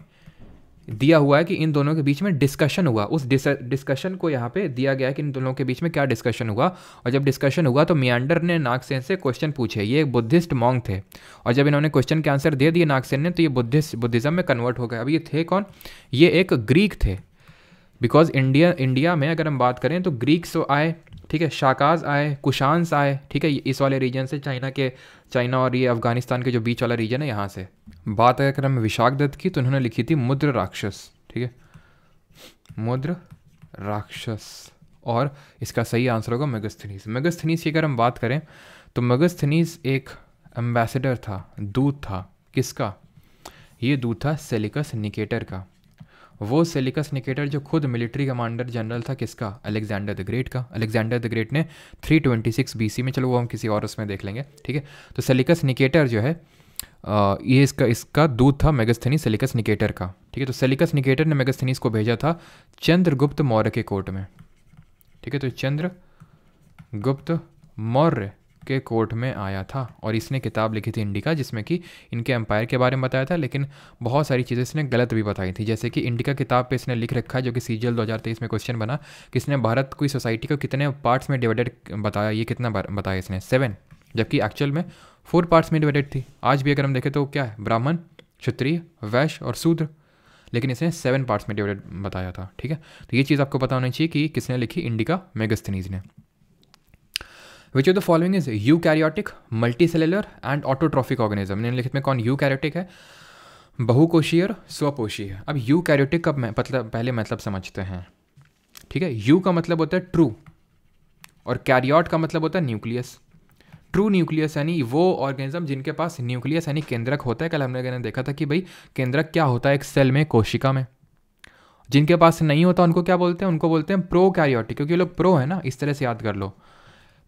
दिया हुआ है कि इन दोनों के बीच में डिस्कशन हुआ। उस डिस्कशन को यहाँ पे दिया गया है कि इन दोनों के बीच में क्या डिस्कशन हुआ। और जब डिस्कशन हुआ तो मियांडर ने नागसेन से क्वेश्चन पूछे, ये एक बुद्धिस्ट मॉन्ग थे, और जब इन्होंने क्वेश्चन के आंसर दे दिए नागसेन ने तो ये बुद्धिज़्म में कन्वर्ट हो गए। अब ये थे कौन, ये एक ग्रीक थे, बिकॉज इंडिया में अगर हम बात करें तो ग्रीक्स आए, ठीक है, शाकाज आए, कुशान्स आए, ठीक है, इस वाले रीजन से, चाइना और ये अफगानिस्तान के जो बीच वाला रीजन है यहाँ से। बात अगर हम विशाखदत्त की तो उन्होंने लिखी थी मुद्र राक्षस, ठीक है, मुद्र राक्षस, और इसका सही आंसर होगा मेगस्थनीज। मेगस्थनीज की अगर हम बात करें तो मेगस्थनीज एक एम्बेसडर था, दूत था। किसका ये दूत था, सेलिकस निकेटर का। वो सेलिकस निकेटर जो खुद मिलिट्री कमांडर जनरल था, किसका, अलेक्जेंडर द ग्रेट का। अलेक्जेंडर द ग्रेट ने 326 BC में, चलो वो हम किसी और उसमें देख लेंगे, ठीक है। तो सेलिकस निकेटर जो है ये इसका दूत था मेगस्थनीज, सेलिकस निकेटर का, ठीक है। तो सेलिकस निकेटर ने मेगस्थनीज को भेजा था चंद्रगुप्त मौर्य के कोर्ट में, ठीक है। तो चंद्रगुप्त मौर्य के कोर्ट में आया था और इसने किताब लिखी थी इंडिका, जिसमें कि इनके एम्पायर के बारे में बताया था, लेकिन बहुत सारी चीज़ें इसने गलत भी बताई थी। जैसे कि इंडिका किताब पे इसने लिख रखा है, जो कि सीजीएल 2023 में क्वेश्चन बना, कि इसने भारत की सोसाइटी को कितने पार्ट्स में डिवाइडेड बताया, ये कितना बताया इसने, 7, जबकि एक्चुअल में 4 पार्ट्स में डिवाइडेड थी। आज भी अगर हम देखें तो क्या है, ब्राह्मण, क्षत्रिय, वैश्य और शूद्र, लेकिन इसने 7 पार्ट्स में डिवाइडेड बताया था, ठीक है। तो ये चीज़ आपको पता होनी चाहिए कि किसने लिखी, इंडिका मेगस्थनीज ने। Which of the following is eukaryotic, multicellular and autotrophic organism. निम्नलिखित में कौन यूकैरियोटिक है, बहुकोशीय और स्वकोशीय। अब यूकैरियोटिक का मतलब पहले मतलब समझते हैं, ठीक है। यू का मतलब होता है ट्रू और कैरियोट का मतलब होता है न्यूक्लियस। ट्रू न्यूक्लियस यानी वो ऑर्गेनिज्म जिनके पास न्यूक्लियस यानी केंद्रक होता है। कल हमने देखा था कि भाई केंद्रक क्या होता है एक सेल में, कोशिका में। जिनके पास नहीं होता उनको क्या बोलते हैं, उनको बोलते हैं प्रोकैरियोटिक, क्योंकि ये लोग प्रो है ना, इस तरह से याद कर लो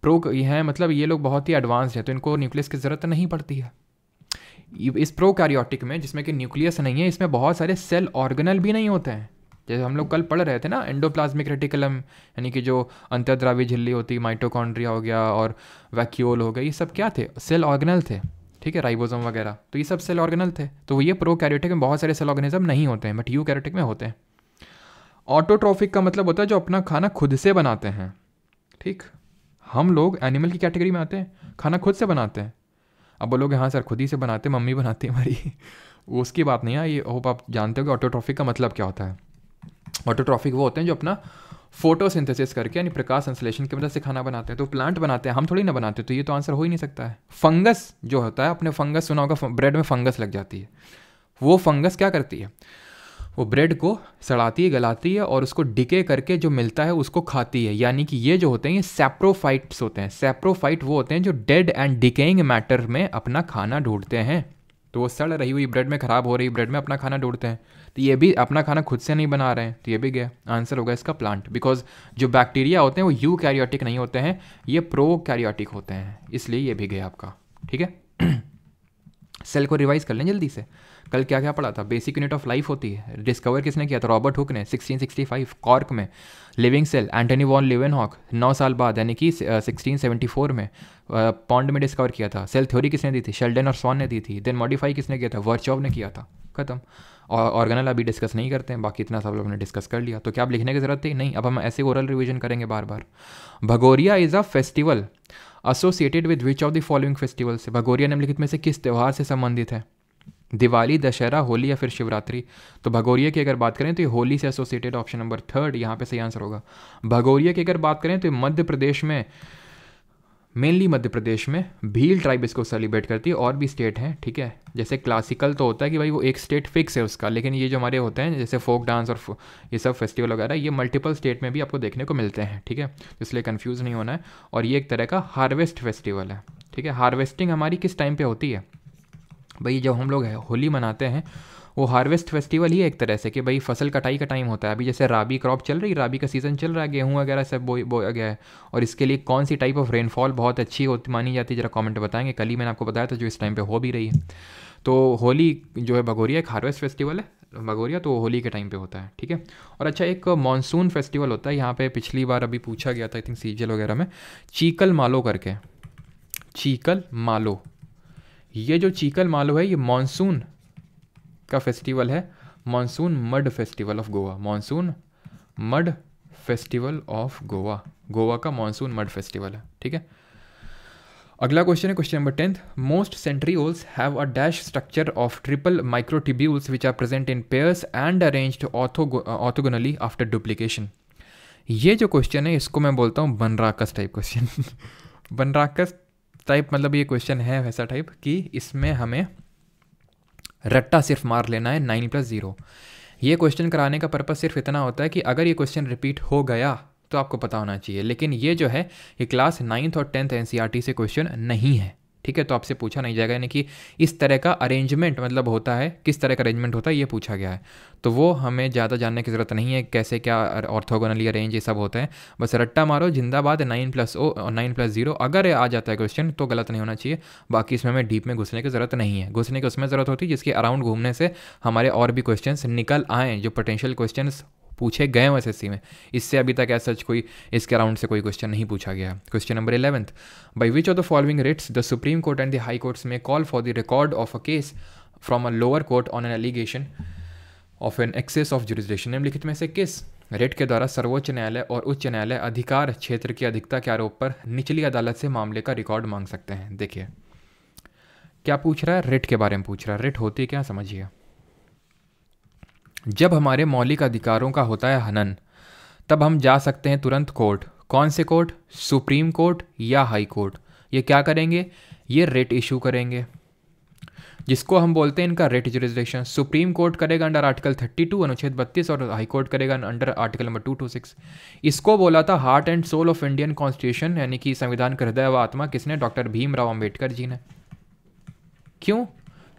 प्रो हैं, मतलब ये लोग बहुत ही एडवांस है, तो इनको न्यूक्लियस की ज़रूरत नहीं पड़ती है। इस प्रोकैरियोटिक में जिसमें कि न्यूक्लियस नहीं है, इसमें बहुत सारे सेल ऑर्गेनल भी नहीं होते हैं, जैसे हम लोग कल पढ़ रहे थे ना एंडोप्लाज्मिक रेटिकुलम, यानी कि जो अंतर्द्रावी झिल्ली होती, माइटोकॉन्ड्रिया हो गया और वैक्यूल हो गया, ये सब क्या थे, सेल ऑर्गेनल थे, ठीक है, राइबोसोम वगैरह, तो ये सब सेल ऑर्गेनल थे। तो ये प्रोकैरियोटिक में बहुत सारे सेल ऑर्गेनिज्म नहीं होते हैं, बट यूकैरियोटिक में होते हैं। ऑटोट्रॉफिक का मतलब होता है जो अपना खाना खुद से बनाते हैं, ठीक, हम लोग एनिमल की कैटेगरी में आते हैं, खाना खुद से बनाते हैं। अब बोलोगे हाँ सर खुद ही से बनाते, मम्मी बनाती है हमारी, उसकी बात नहीं है, ये होप आप जानते हो कि ऑटोट्रॉफिक का मतलब क्या होता है। ऑटोट्रॉफिक वो होते हैं जो अपना फोटोसिंथेसिस करके यानी प्रकाश संश्लेषण की वजह से खाना बनाते हैं, तो प्लांट बनाते हैं, हम थोड़ी ना बनाते, तो ये तो आंसर हो ही नहीं सकता है। फंगस जो होता है, आपने फंगस सुना होगा, ब्रेड में फंगस लग जाती है, वो फंगस क्या करती है, वो ब्रेड को सड़ाती है, गलाती है और उसको डिके करके जो मिलता है उसको खाती है, यानी कि ये जो होते हैं ये सैप्रोफाइट्स होते हैं। सैप्रोफाइट वो होते हैं जो डेड एंड डिकेइंग मैटर में अपना खाना ढूंढते हैं, तो वो सड़ रही हुई ब्रेड में, खराब हो रही ब्रेड में अपना खाना ढूंढते हैं, तो ये भी अपना खाना खुद से नहीं बना रहे हैं, तो ये भी गया, आंसर होगा इसका प्लांट, बिकॉज जो बैक्टीरिया होते हैं वो यूकैरियोटिक नहीं होते हैं, ये प्रोकैरियोटिक होते हैं, इसलिए ये भी गया आपका, ठीक है। सेल को रिवाइज कर लें जल्दी से, कल क्या क्या पढ़ा था, बेसिक यूनिट ऑफ लाइफ होती है, डिस्कवर किसने किया था, रॉबर्ट हुक ने 1665 कॉर्क में। Living cell Antony van Leeuwenhoek 9 साल बाद यानी कि 1674 में पॉन्ड में डिस्कवर किया था। सेल थ्योरी किसने दी थी, शेल्डन और स्वान ने दी थी। देन मॉडिफाई किसने किया था, वर्चोव ने किया था। खत्म। और ऑर्गेनल अभी डिस्कस नहीं करते हैं, बाकी इतना सब लोगों ने डिस्कस कर लिया, तो क्या आप लिखने की जरूरत थी, नहीं, अब हम ऐसे ओरल रिविजन करेंगे बार बार। Bhagoria is a festival associated with which of the following festival, से भगोरिया निम्नलिखित में से किस त्यौहार से संबंधित है, दिवाली, दशहरा, होली या फिर शिवरात्रि। तो भगोरिया की अगर बात करें तो ये होली से एसोसिएटेड, ऑप्शन नंबर 3 यहाँ पे सही आंसर होगा। भगोरिया की अगर बात करें तो मध्य प्रदेश में, मेनली मध्य प्रदेश में भील ट्राइब इसको सेलिब्रेट करती है, और भी स्टेट हैं, ठीक है। जैसे क्लासिकल तो होता है कि भाई वो एक स्टेट फिक्स है उसका, लेकिन ये जो हमारे होते हैं जैसे फोक डांस और ये सब फेस्टिवल वगैरह, ये मल्टीपल स्टेट में भी आपको देखने को मिलते हैं, ठीक है, इसलिए कन्फ्यूज़ नहीं होना है। और ये एक तरह का हार्वेस्ट फेस्टिवल है, ठीक है। हार्वेस्टिंग हमारी किस टाइम पर होती है, भाई जब हम लोग होली मनाते हैं वो हार्वेस्ट फेस्टिवल ही एक तरह से, कि भाई फसल कटाई का टाइम होता है। अभी जैसे राबी क्रॉप चल रही, राबी का सीज़न चल रहा है, गेहूँ वगैरह सब बोया गया है, और इसके लिए कौन सी टाइप ऑफ रेनफॉल बहुत अच्छी होती मानी जाती है, जरा कमेंट बताएंगे। कल ही मैंने आपको बताया था जो इस टाइम पे हो भी रही है। तो होली जो है भगोरिया एक हार्वेस्ट फेस्टिवल है, भगोरिया तो होली के टाइम पे होता है, ठीक है। और अच्छा, एक मानसून फेस्टिवल होता है, यहाँ पे पिछली बार अभी पूछा गया था आई थिंक सीजीएल वगैरह में, चीकल मालो करके, चीकल मालो। ये जो चीकल मालो है ये मानसून का फेस्टिवल है, monsoon mud festival of Goa, monsoon mud festival of Goa, Goa का मानसून मड फेस्टिवल है, ठीक है। अगला क्वेश्चन है question number 10। Most centrioles have a dash structure of triple microtubules which are present in pairs and arranged orthogonally after duplication. ये जो question है इसको मैं बोलता हूँ Banrakas type question Banrakas type मतलब ये क्वेश्चन है वैसा टाइप कि इसमें हमें रट्टा सिर्फ मार लेना है 9+0। ये क्वेश्चन कराने का पर्पस सिर्फ इतना होता है कि अगर ये क्वेश्चन रिपीट हो गया तो आपको पता होना चाहिए, लेकिन ये जो है ये क्लास 9th और 10th एनसीईआरटी से क्वेश्चन नहीं है, ठीक है, तो आपसे पूछा नहीं जाएगा, यानी कि इस तरह का अरेंजमेंट मतलब होता है, किस तरह का अरेंजमेंट होता है ये पूछा गया है, तो वो हमें ज़्यादा जानने की ज़रूरत नहीं है, कैसे क्या ऑर्थोगोनली अरेंज ये सब होते हैं, बस रट्टा मारो जिंदाबाद 9+0। अगर ये आ जाता है क्वेश्चन तो गलत नहीं होना चाहिए, बाकी इसमें हमें डीप में घुसने की ज़रूरत नहीं है। घुसने की उसमें ज़रूरत होती है जिसके अराउंड घूमने से हमारे और भी क्वेश्चन निकल आएँ जो पोटेंशियल क्वेश्चन पूछे गए हैं एसएससी में, इससे अभी तक ऐसा कोई इसके अराउंड से कोई क्वेश्चन नहीं पूछा गया। Question number 11। By which of the following writs the supreme court and the high courts में call for the record of a case from a lower court on an allegation of an excess of jurisdiction. निम्नलिखित में से किस writ के द्वारा सर्वोच्च न्यायालय और उच्च न्यायालय अधिकार क्षेत्र की अधिकता के आरोप पर निचली अदालत से मामले का रिकॉर्ड मांग सकते हैं। देखिए क्या पूछ रहा है, रिट के बारे में पूछ रहा है। रिट होती क्या, समझिए, जब हमारे मौलिक अधिकारों का होता है हनन तब हम जा सकते हैं तुरंत कोर्ट। कौन से कोर्ट, सुप्रीम कोर्ट या हाई कोर्ट। ये क्या करेंगे, ये रिट इशू करेंगे, जिसको हम बोलते हैं इनका रिट ज्यूरिसडिक्शन। सुप्रीम कोर्ट करेगा अंडर आर्टिकल 32 अनुच्छेद 32 और हाई कोर्ट करेगा अंडर आर्टिकल नंबर 226। इसको बोला था heart and soul of Indian constitution, यानी कि संविधान का हृदय व आत्मा, किसने, डॉक्टर भीमराव अम्बेडकर जी ने। क्यों,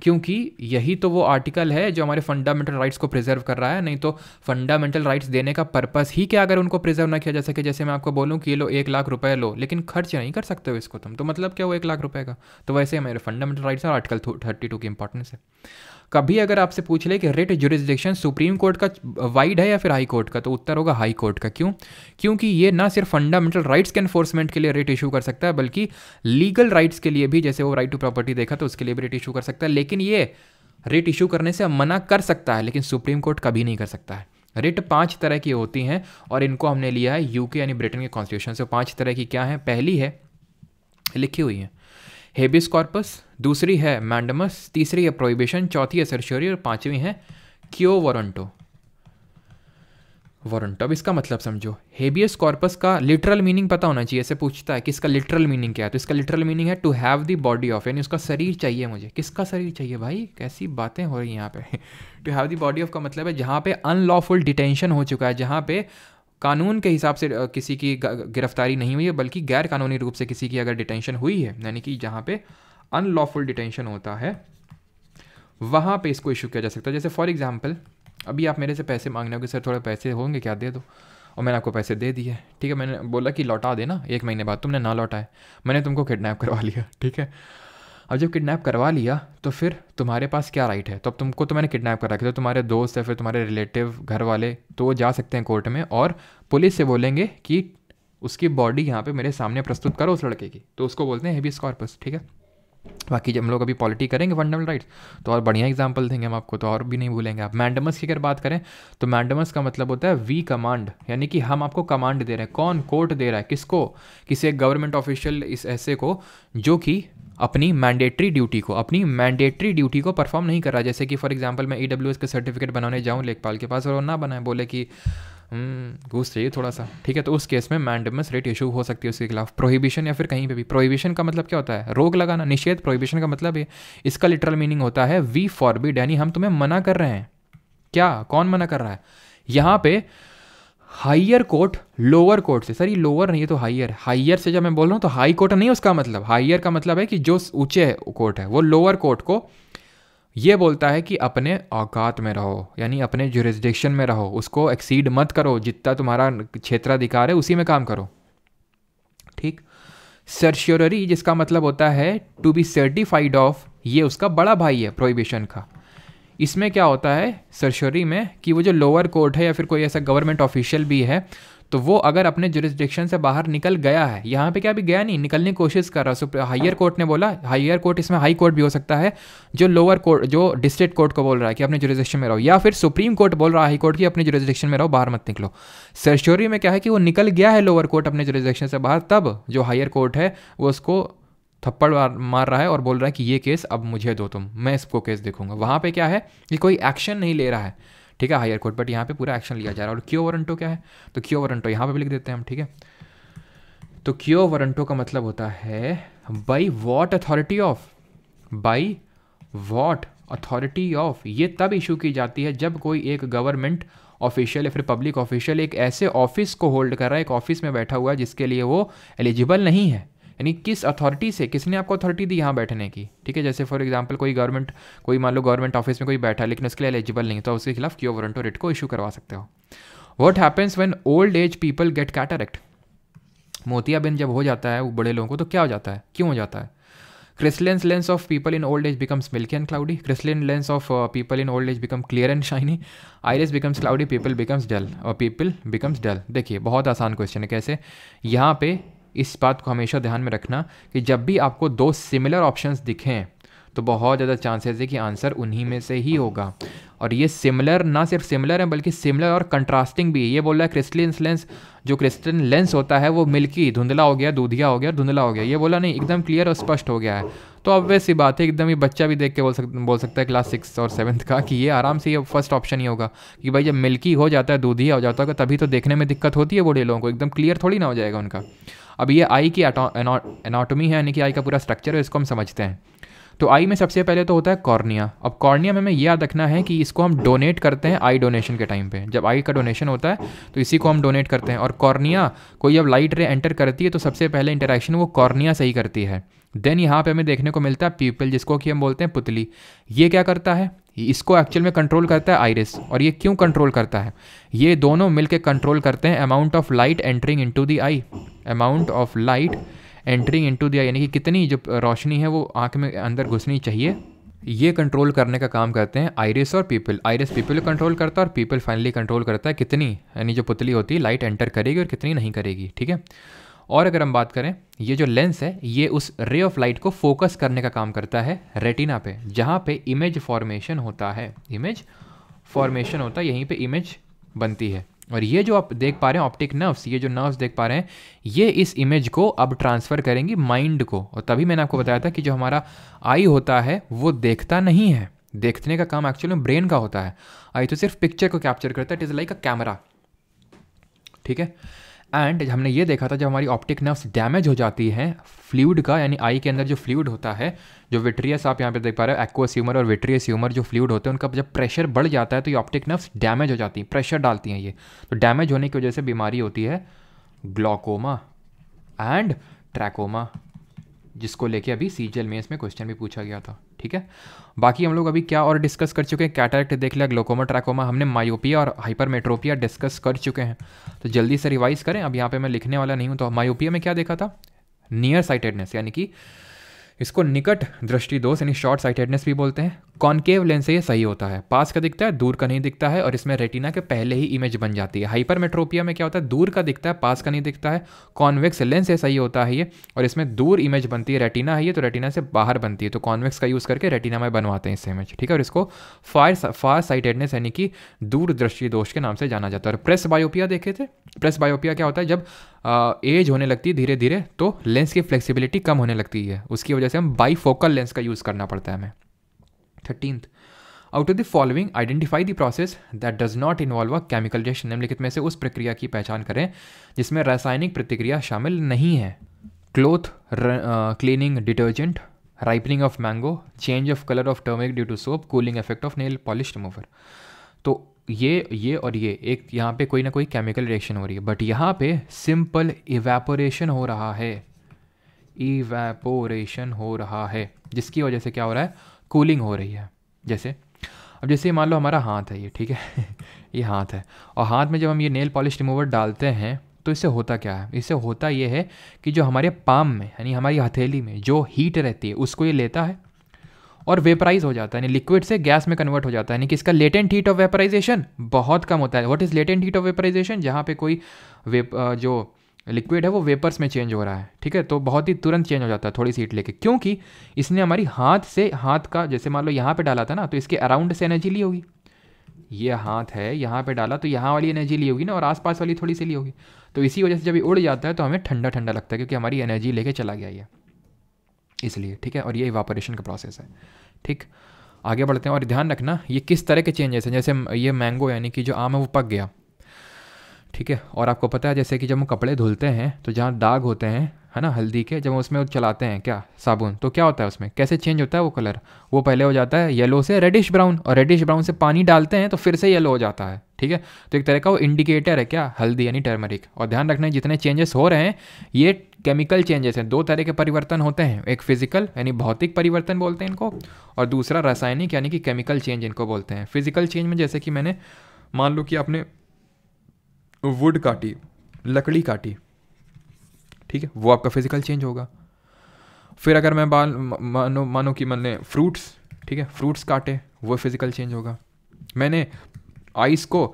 क्योंकि यही तो वो आर्टिकल है जो हमारे फंडामेंटल राइट्स को प्रिजर्व कर रहा है। नहीं तो फंडामेंटल राइट्स देने का पर्पस ही क्या अगर उनको प्रिजर्व ना किया जा सके। जैसे मैं आपको बोलूँ कि ये लो 1 लाख रुपये लो, लेकिन खर्च नहीं कर सकते हो इसको तुम, तो मतलब क्या वो 1 लाख रुपये का। तो वैसे हमारे फंडामेंटल राइट्स और आर्टिकल 32 की इंपॉर्टेंस है। कभी अगर आपसे पूछ ले कि रिट ज्यूरिसडिक्शन सुप्रीम कोर्ट का वाइड है या फिर हाई कोर्ट का, तो उत्तर होगा हाई कोर्ट का। क्यों? क्योंकि ये ना सिर्फ फंडामेंटल राइट्स के एनफोर्समेंट के लिए रिट इशू कर सकता है, बल्कि लीगल राइट्स के लिए भी, जैसे वो राइट टू प्रॉपर्टी देखा तो उसके लिए भी रिट इशू कर सकता है। लेकिन ये रिट इशू करने से मना कर सकता है, लेकिन सुप्रीम कोर्ट कभी नहीं कर सकता है। रिट 5 तरह की होती हैं और इनको हमने लिया है यूके यानी ब्रिटेन के कॉन्स्टिट्यूशन से। 5 तरह की क्या है? पहली है, लिखी हुई है, हेबियस कॉर्पस, दूसरी है मैंडमस, तीसरी है प्रोहिबिशन, चौथी है सर्शियरी और 5वीं है क्यो वारंटो। वारंटो, अब इसका मतलब समझो। हेबियस कॉर्पस का लिटरल मीनिंग पता होना चाहिए, ऐसे पूछता है कि इसका लिटरल मीनिंग क्या है, तो इसका लिटरल मीनिंग है to have the body of, यानी उसका शरीर चाहिए मुझे। किसका शरीर चाहिए भाई, कैसी बातें हो रही हैं यहाँ पे। To have the body of का मतलब है जहाँ पे अनलॉफुल डिटेंशन हो चुका है, जहाँ पे कानून के हिसाब से किसी की गिरफ्तारी नहीं हुई है, बल्कि गैर कानूनी रूप से किसी की अगर डिटेंशन हुई है, यानी कि जहाँ पे अनलॉफुल डिटेंशन होता है वहाँ पे इसको इशू किया जा सकता है। जैसे फॉर एग्जांपल, अभी आप मेरे से पैसे मांगने हो कि सर थोड़े पैसे होंगे क्या, दे दो, और मैंने आपको पैसे दे दिए, ठीक है, मैंने बोला कि लौटा देना 1 महीने बाद, तुमने ना लौटाए, मैंने तुमको किडनैप करवा लिया, ठीक है। अब जब किडनैप करवा लिया तो फिर तुम्हारे पास क्या राइट है, तो अब तुमको तो मैंने किडनैप करा के, तो तुम्हारे दोस्त या फिर तुम्हारे रिलेटिव घर वाले तो वो जा सकते हैं कोर्ट में और पुलिस से बोलेंगे कि उसकी बॉडी यहाँ पे मेरे सामने प्रस्तुत करो उस लड़के की, तो उसको बोलते हैं हेबियस कॉर्पस, ठीक है। बाकी जब हम लोग अभी पॉलिटी करेंगे फंडामेंटल राइट्स तो और बढ़िया एग्जाम्पल देंगे हम आपको, तो और भी नहीं भूलेंगे आप। मैंडमस की अगर बात करें तो मैंडमस का मतलब होता है वी कमांड, यानी कि हम आपको कमांड दे रहे हैं। कौन? कोर्ट दे रहा है। किसको? किसी एक गवर्नमेंट ऑफिशियल इस ऐसे को जो कि अपनी मैंडेटरी ड्यूटी को परफॉर्म नहीं कर रहा। जैसे कि फॉर एग्जांपल मैं EWS का सर्टिफिकेट बनाने जाऊँ लेखपाल के पास और वो ना बनाए, बोले कि घूस चाहिए थोड़ा सा, ठीक है, तो उस केस में मैंडमस रिट इशू हो सकती है उसके खिलाफ। प्रोहिबिशन या फिर कहीं पे भी। प्रोहिबिशन का मतलब क्या होता है? रोक लगाना, निषेध। प्रोहिबिशन का मतलब है, इसका लिटरल मीनिंग होता है वी फॉरबिड, यानी हम तुम्हें मना कर रहे हैं। क्या? कौन मना कर रहा है? यहाँ पे हायर कोर्ट लोअर कोर्ट से, सर ये लोअर नहीं है तो हायर, हायर से जब मैं बोल रहा हूँ तो हाई कोर्ट नहीं उसका मतलब। हायर का मतलब है कि जो ऊंचे कोर्ट है वो लोअर कोर्ट को ये बोलता है कि अपने औकात में रहो, यानी अपने ज्यूरिसडिक्शन में रहो, उसको एक्सीड मत करो, जितना तुम्हारा क्षेत्राधिकार है उसी में काम करो, ठीक। सर्शियोरी जिसका मतलब होता है टू बी सर्टिफाइड ऑफ, ये उसका बड़ा भाई है प्रोहिबिशन का। इसमें क्या होता है सर्शियोरी में कि वो जो लोअर कोर्ट है या फिर कोई ऐसा गवर्नमेंट ऑफिशियल भी है तो वो अगर अपने ज्यूरिसडिक्शन से बाहर निकल गया है, यहाँ पे क्या भी गया नहीं, निकलने की कोशिश कर रहा है। सो हायर कोर्ट ने बोला, हायर कोर्ट इसमें हाई कोर्ट भी हो सकता है जो लोअर कोर्ट, जो डिस्ट्रिक्ट कोर्ट को बोल रहा है कि अपने ज्यूरिसडिक्शन में रहो, या फिर सुप्रीम कोर्ट बोल रहा है हाई कोर्ट की अपने ज्यूरिसडिक्शन में रहो, बाहर मत निकलो। सर्शियोरी में क्या है कि वो निकल गया है लोअर कोर्ट अपने ज्यूरिसडिक्शन से बाहर, तब जो हायर कोर्ट है वो उसको थप्पड़ मार रहा है और बोल रहा है कि ये केस अब मुझे दो तुम, मैं इसको केस देखूंगा। वहाँ पे क्या है कि कोई एक्शन नहीं ले रहा है, ठीक है, हायर कोर्ट, बट यहाँ पे पूरा एक्शन लिया जा रहा है। और क्यो वारंटो क्या है? तो क्यो वारंटो यहाँ पे भी लिख देते हैं हम, ठीक है। तो क्यो वारंटो का मतलब होता है by what authority of, by what authority of, ये तब इशू की जाती है जब कोई एक गवर्नमेंट ऑफिशियल या फिर पब्लिक ऑफिशियल एक ऐसे ऑफिस को होल्ड कर रहा है, एक ऑफिस में बैठा हुआ है जिसके लिए वो एलिजिबल नहीं है, यानी किस अथॉरिटी से, किसने आपको अथॉरिटी दी यहाँ बैठने की, ठीक है। जैसे फॉर एग्जांपल कोई गवर्नमेंट, कोई मान लो गवर्नमेंट ऑफिस में कोई बैठा है लेकिन उसके लिए एलिजिबल नहीं, तो उसके खिलाफ क्यो वारंटो रिट को इशू करवा सकते हो। What happens when old age people get cataract, मोतियाबिंद जब हो जाता है वो बड़े लोगों को तो क्या हो जाता है, क्यों हो जाता है? Crystalline lens of people in old age becomes milky and cloudy, crystalline lens of people in old age become clear and shiny, iris becomes cloudy, pupil becomes dull, और पीपल बिकम्स डल। देखिए बहुत आसान क्वेश्चन है, कैसे? यहाँ पे इस बात को हमेशा ध्यान में रखना कि जब भी आपको 2 सिमिलर ऑप्शंस दिखें तो बहुत ज़्यादा चांसेस है कि आंसर उन्हीं में से ही होगा। और ये सिमिलर ना सिर्फ सिमिलर है बल्कि सिमिलर और कंट्रास्टिंग भी है। ये बोल रहा है क्रिस्टलिन लेंस, जो क्रिस्टलिन लेंस होता है वो मिल्की, धुंधला हो गया, दूधिया हो गया, धुंधला हो गया, ये बोला नहीं, एकदम क्लियर और स्पष्ट हो गया है। तो ऑब्वियस सी बात है, एकदम ही बच्चा भी देख के बोल सकता है क्लास 6 और 7 का कि ये आराम से ये फर्स्ट ऑप्शन ही होगा कि भाई जब मिल्की हो जाता है, दूधिया हो जाता है, तभी तो देखने में दिक्कत होती है बूढ़े लोगों को, एकदम क्लियर थोड़ी ना हो जाएगा उनका। अब ये आई की एनाटॉमी है, यानी कि आई का पूरा स्ट्रक्चर है, इसको हम समझते हैं। तो आई में सबसे पहले तो होता है कॉर्निया। अब कॉर्निया में हमें याद रखना है कि इसको हम डोनेट करते हैं आई डोनेशन के टाइम पे, जब आई का डोनेशन होता है तो इसी को हम डोनेट करते हैं। और कॉर्निया को जब लाइट रे एंटर करती है तो सबसे पहले इंटरेक्शन वो कॉर्निया से ही करती है, देन यहाँ पे हमें देखने को मिलता है पीपल, जिसको कि हम बोलते हैं पुतली। ये क्या करता है, इसको एक्चुअल में कंट्रोल करता है आइरिस। और ये क्यों कंट्रोल करता है, ये दोनों मिलके कंट्रोल करते हैं amount of light entering into the eye, amount of light entering into the eye, यानी कि कितनी जो रोशनी है वो आँख में अंदर घुसनी चाहिए। ये कंट्रोल करने का काम करते हैं आइरिस और पीपल। आइरिस पीपल को कंट्रोल करता है और पीपल फाइनली कंट्रोल करता है कितनी, यानी जो पुतली होती है, लाइट एंटर करेगी और कितनी नहीं करेगी। ठीक है। और अगर हम बात करें, ये जो लेंस है ये उस रे ऑफ लाइट को फोकस करने का काम करता है रेटिना पे, जहाँ पे इमेज फॉर्मेशन होता है, इमेज फॉर्मेशन होता है, यहीं पे इमेज बनती है। और ये जो आप देख पा रहे हैं ऑप्टिक नर्व्स, ये जो नर्व्स देख पा रहे हैं, ये इस इमेज को अब ट्रांसफ़र करेंगी माइंड को। और तभी मैंने आपको बताया था कि जो हमारा आई होता है वो देखता नहीं है, देखने का काम एक्चुअली में ब्रेन का होता है, आई तो सिर्फ पिक्चर को कैप्चर करता है, it is like a camera. ठीक है। एंड हमने ये देखा था जब हमारी ऑप्टिक नर्व्स डैमेज हो जाती हैं फ्लूइड का, यानी आई के अंदर जो फ्लूइड होता है, जो विट्रियस आप यहाँ पे देख पा रहे हो, एक्वस ह्यूमर और विट्रियस ह्यूमर जो फ्लूइड होते हैं, उनका जब प्रेशर बढ़ जाता है तो ये ऑप्टिक नर्व्स डैमेज हो जाती हैं, प्रेशर डालती हैं। ये तो डैमेज होने की वजह से बीमारी होती है ग्लॉकोमा एंड ट्रैकोमा, जिसको लेके अभी सीजीएल में इसमें क्वेश्चन भी पूछा गया था। ठीक है। बाकी हम लोग अभी क्या और डिस्कस कर चुके हैं, कैटरेक्ट देख लिया, ग्लोकोमा, ट्रैकोमा, हमने मायोपिया और हाइपरमेट्रोपिया डिस्कस कर चुके हैं। तो जल्दी से रिवाइज करें, अब यहाँ पे मैं लिखने वाला नहीं हूँ। तो मायोपिया में क्या देखा था, नियर साइटेडनेस, यानी कि इसको निकट दृष्टि दोष यानी शॉर्ट साइटेडनेस भी बोलते हैं। कॉन्केव लेंस से ये सही होता है, पास का दिखता है, दूर का नहीं दिखता है, और इसमें रेटिना के पहले ही इमेज बन जाती है। हाइपरमेट्रोपिया में क्या होता है, दूर का दिखता है, पास का नहीं दिखता है, कॉन्वेक्स लेंस से सही होता है ये, और इसमें दूर इमेज बनती है, रेटिना है ये तो रेटिना से बाहर बनती है, तो कॉन्वेक्स का यूज़ करके रेटिना में बनवाते हैं इस इमेज। ठीक है। और इसको फार साइटेडनेस यानी कि दूरदृष्टि दोष के नाम से जाना जाता है। और प्रेस बायोपिया देखे थे, प्रेस बायोपिया क्या होता है, जब एज होने लगती है धीरे धीरे तो लेंस की फ्लेक्सिबिलिटी कम होने लगती है, उसकी वजह से हम बाईफोकल लेंस का यूज़ करना पड़ता है हमें। 13th, out of the following identify the process that does not involve a chemical reaction, निम्नलिखित में से उस प्रक्रिया की पहचान करें जिसमें रासायनिक प्रतिक्रिया शामिल नहीं है। Cloth cleaning detergent, ripening of mango, change of colour of turmeric due to soap, cooling effect of nail polish remover. तो ये और ये एक यहाँ पे कोई ना कोई केमिकल रिएक्शन हो रही है, बट यहाँ पे सिंपल इवेपोरेशन हो रहा है, इवेपोरेशन हो रहा है, जिसकी वजह से क्या हो रहा है, कूलिंग हो रही है। जैसे अब जैसे मान लो हमारा हाथ है ये, ठीक है ये हाथ है, और हाथ में जब हम ये नेल पॉलिश रिमूवर डालते हैं तो इससे होता क्या है, इससे होता ये है कि जो हमारे पाम में यानी हमारी हथेली में जो हीट रहती है उसको ये लेता है और वेपराइज हो जाता है, यानी लिक्विड से गैस में कन्वर्ट हो जाता है, यानी कि इसका लेटेंट हीट ऑफ वेपराइजेशन बहुत कम होता है। What is latent heat of vaporisation, जहाँ पे कोई जो लिक्विड है वो वेपर्स में चेंज हो रहा है। ठीक है। तो बहुत ही तुरंत चेंज हो जाता है थोड़ी सी हीट लेके, क्योंकि इसने हमारी हाथ से, हाथ का जैसे मान लो यहाँ पे डाला था ना, तो इसके अराउंड से एनर्जी ली होगी, ये हाथ है यहाँ पे डाला तो यहाँ वाली एनर्जी ली होगी ना, और आसपास वाली थोड़ी सी ली होगी, तो इसी वजह से जब ये उड़ जाता है तो हमें ठंडा ठंडा लगता है, क्योंकि हमारी एनर्जी लेके चला गया ये, इसलिए। ठीक है। और ये इवापोरेशन का प्रोसेस है। ठीक, आगे बढ़ते हैं। और ध्यान रखना ये किस तरह के चेंजेस हैं, जैसे ये मैंगो यानी कि जो आम है वो पक गया। ठीक है। और आपको पता है जैसे कि जब हम कपड़े धुलते हैं तो जहाँ दाग होते हैं है ना हल्दी के, जब उसमें चलाते हैं क्या साबुन, तो क्या होता है उसमें कैसे चेंज होता है वो कलर, वो पहले हो जाता है येलो से रेडिश ब्राउन, और रेडिश ब्राउन से पानी डालते हैं तो फिर से येलो हो जाता है। ठीक है। तो एक तरह का वो इंडिकेटर है क्या, हल्दी यानी टर्मरिक। और ध्यान रखना जितने चेंजेस हो रहे हैं ये केमिकल चेंजेस हैं। दो तरह के परिवर्तन होते हैं, एक फिजिकल यानी भौतिक परिवर्तन बोलते हैं इनको, और दूसरा रासायनिक यानी कि केमिकल चेंज इनको बोलते हैं। फिजिकल चेंज में जैसे कि मैंने मान लो कि आपने वुड काटी, लकड़ी काटी, ठीक है, वो आपका फिजिकल चेंज होगा। फिर अगर मैं मानो कि मैंने फ्रूट्स, ठीक है, फ्रूट्स काटे, वो फिजिकल चेंज होगा। मैंने आइस को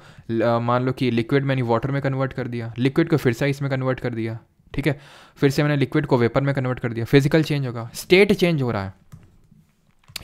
मान लो कि लिक्विड में वाटर में कन्वर्ट कर दिया, लिक्विड को फिर से आइस में कन्वर्ट कर दिया, ठीक है, फिर से मैंने लिक्विड को वेपर में कन्वर्ट कर दिया, फिजिकल चेंज होगा। स्टेट चेंज हो रहा है,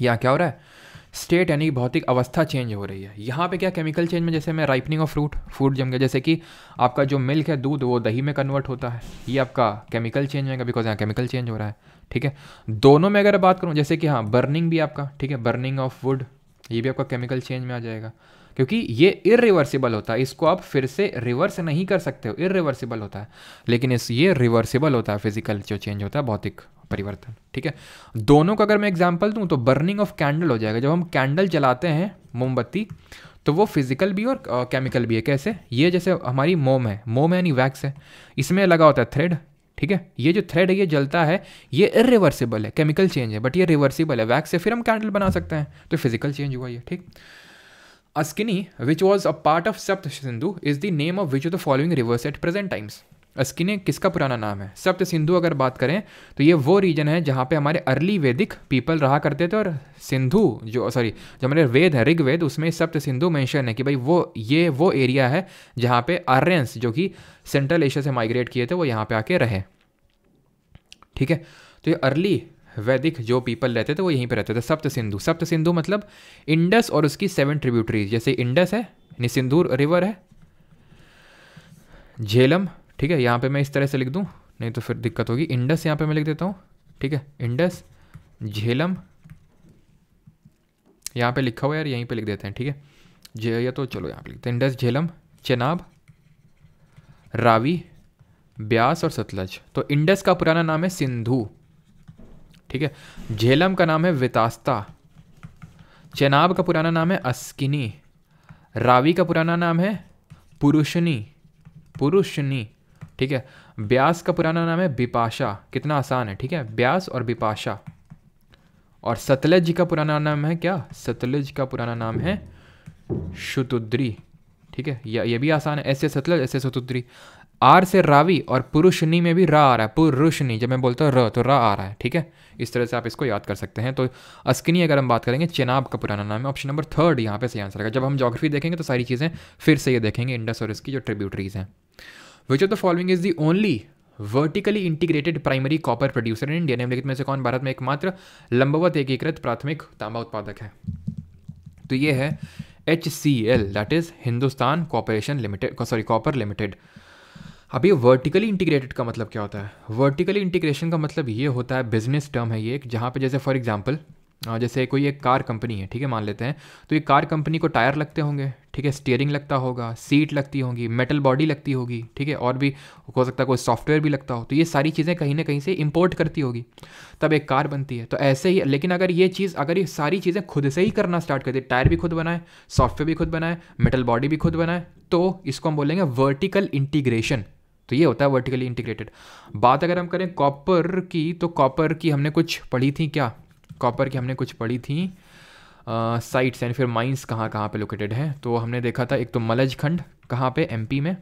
यहाँ क्या हो रहा है, स्टेट यानी भौतिक अवस्था चेंज हो रही है। यहाँ पे क्या केमिकल चेंज में जैसे मैं राइपनिंग ऑफ फ्रूट जम गया, जैसे कि आपका जो मिल्क है दूध वो दही में कन्वर्ट होता है, ये आपका केमिकल चेंज होगा बिकॉज यहाँ केमिकल चेंज हो रहा है। ठीक है। दोनों में अगर बात करूँ जैसे कि हाँ बर्निंग भी आपका, ठीक है, बर्निंग ऑफ वुड, ये भी आपका केमिकल चेंज में आ जाएगा, क्योंकि ये इरिवर्सिबल होता है, इसको आप फिर से रिवर्स नहीं कर सकते हो, इरिवर्सिबल होता है, लेकिन ये रिवर्सिबल होता है फिजिकल जो चेंज होता है, भौतिक परिवर्तन। ठीक है। दोनों का अगर मैं एग्जांपल दूं तो बर्निंग ऑफ कैंडल हो जाएगा, जब हम कैंडल जलाते हैं मोमबत्ती तो वो फिजिकल भी और केमिकल भी है। कैसे, ये जैसे हमारी मोम है, मोम यानी वैक्स है, इसमें लगा होता है थ्रेड, ठीक है, ये जो थ्रेड है ये जलता है, ये इरिवर्सिबल है, केमिकल चेंज है, बट ये रिवर्सिबल है, वैक्स से फिर हम कैंडल बना सकते हैं, तो फिजिकल चेंज हुआ ये। ठीक, Asikni which was a part of Sapta Sindhu is the name of which of the following rivers at present times. Asikni किसका पुराना नाम है? सप्त सिंधु अगर बात करें तो ये वो रीजन है जहाँ पे हमारे अर्ली वैदिक पीपल रहा करते थे, और सिंधु जो जो हमारे वेद है ऋग्वेद उसमें सप्त सिंधु मेंशन है कि भाई ये वो एरिया है जहाँ पे आर्यंस जो कि सेंट्रल एशिया से माइग्रेट किए थे वो यहाँ पे आके रहे। ठीक है, तो ये अर्ली वैदिक जो पीपल रहते थे वो यहीं पे रहते थे। सप्त सिंधु मतलब इंडस और उसकी 7 ट्रिब्यूटरीज, जैसे इंडस है, सिंधु रिवर है, झेलम, ठीक है, यहाँ पे मैं इस तरह से लिख दूँ नहीं तो फिर दिक्कत होगी, इंडस यहाँ पे मैं लिख देता हूँ, ठीक है, इंडस, झेलम, यहाँ पे लिखा हुआ यार यहीं पे लिख देते हैं, ठीक है, या तो चलो यहाँ पे लिखते हैं इंडस, झेलम, चेनाब, रावी, ब्यास और सतलज। तो इंडस का पुराना नाम है सिंधु, ठीक है, झेलम का नाम है वितास्ता, चेनाब का पुराना नाम है अस्किनी, रावी का पुराना नाम है पुरुषनी, ठीक है, ब्यास का पुराना नाम है बिपाशा, कितना आसान है, ठीक है, ब्यास और बिपाशा, और सतलज जी का पुराना नाम है क्या? सतलज का पुराना नाम है शुतुद्री, ठीक है, ये भी आसान है, ऐसे सतलज ऐसे शुतुद्री। आर से रावी और पुरुषनी में भी रा आ रहा है, पुरुषनी, जब मैं बोलता हूँ र तो रा आ रहा है, ठीक है, इस तरह से आप इसको याद कर सकते हैं। तो अस्किनी अगर हम बात करेंगे, चेनाब का पुराना नाम है, ऑप्शन नंबर 3 यहाँ पे सही आंसर रहेगा। जब हम ज्योग्राफी देखेंगे तो सारी चीज़ें फिर से ये देखेंगे, इंडस और इसकी जो ट्रिब्यूटरीज हैं। Which of the following is the only vertically integrated primary copper producer in India? निम्नलिखित में से कौन भारत में एकमात्र लंबवत एकीकृत प्राथमिक तांबा उत्पादक है? तो ये है HCL, that is Hindustan corporation limited, sorry copper limited. अब ये वर्टिकली इंटीग्रेटेड का मतलब क्या होता है? वर्टिकली इंटीग्रेशन का मतलब ये होता है, बिजनेस टर्म है ये, जहाँ पे जैसे फॉर एग्जांपल जैसे कोई एक कार कंपनी है, ठीक है, मान लेते हैं, तो ये कार कंपनी को टायर लगते होंगे, ठीक है, स्टीयरिंग लगता होगा, सीट लगती होगी, मेटल बॉडी लगती होगी, ठीक है, और भी हो सकता है कोई सॉफ्टवेयर भी लगता हो, तो ये सारी चीज़ें कहीं ना कहीं से इंपोर्ट करती होगी, तब एक कार बनती है। तो ऐसे ही, लेकिन अगर ये सारी चीज़ें खुद से ही करना स्टार्ट कर दे, टायर भी खुद बनाए, सॉफ्टवेयर भी खुद बनाए, मेटल बॉडी भी खुद बनाए, तो इसको हम बोलेंगे वर्टिकल इंटीग्रेशन। तो ये होता है वर्टिकली इंटीग्रेटेड। बात अगर हम करें कॉपर की, तो कॉपर की हमने कुछ पढ़ी थी क्या? कॉपर की हमने कुछ पढ़ी थी, साइट्स एंड फिर माइंस कहाँ पे लोकेटेड हैं, तो हमने देखा था एक तो मलजखंड, कहाँ पे? एमपी में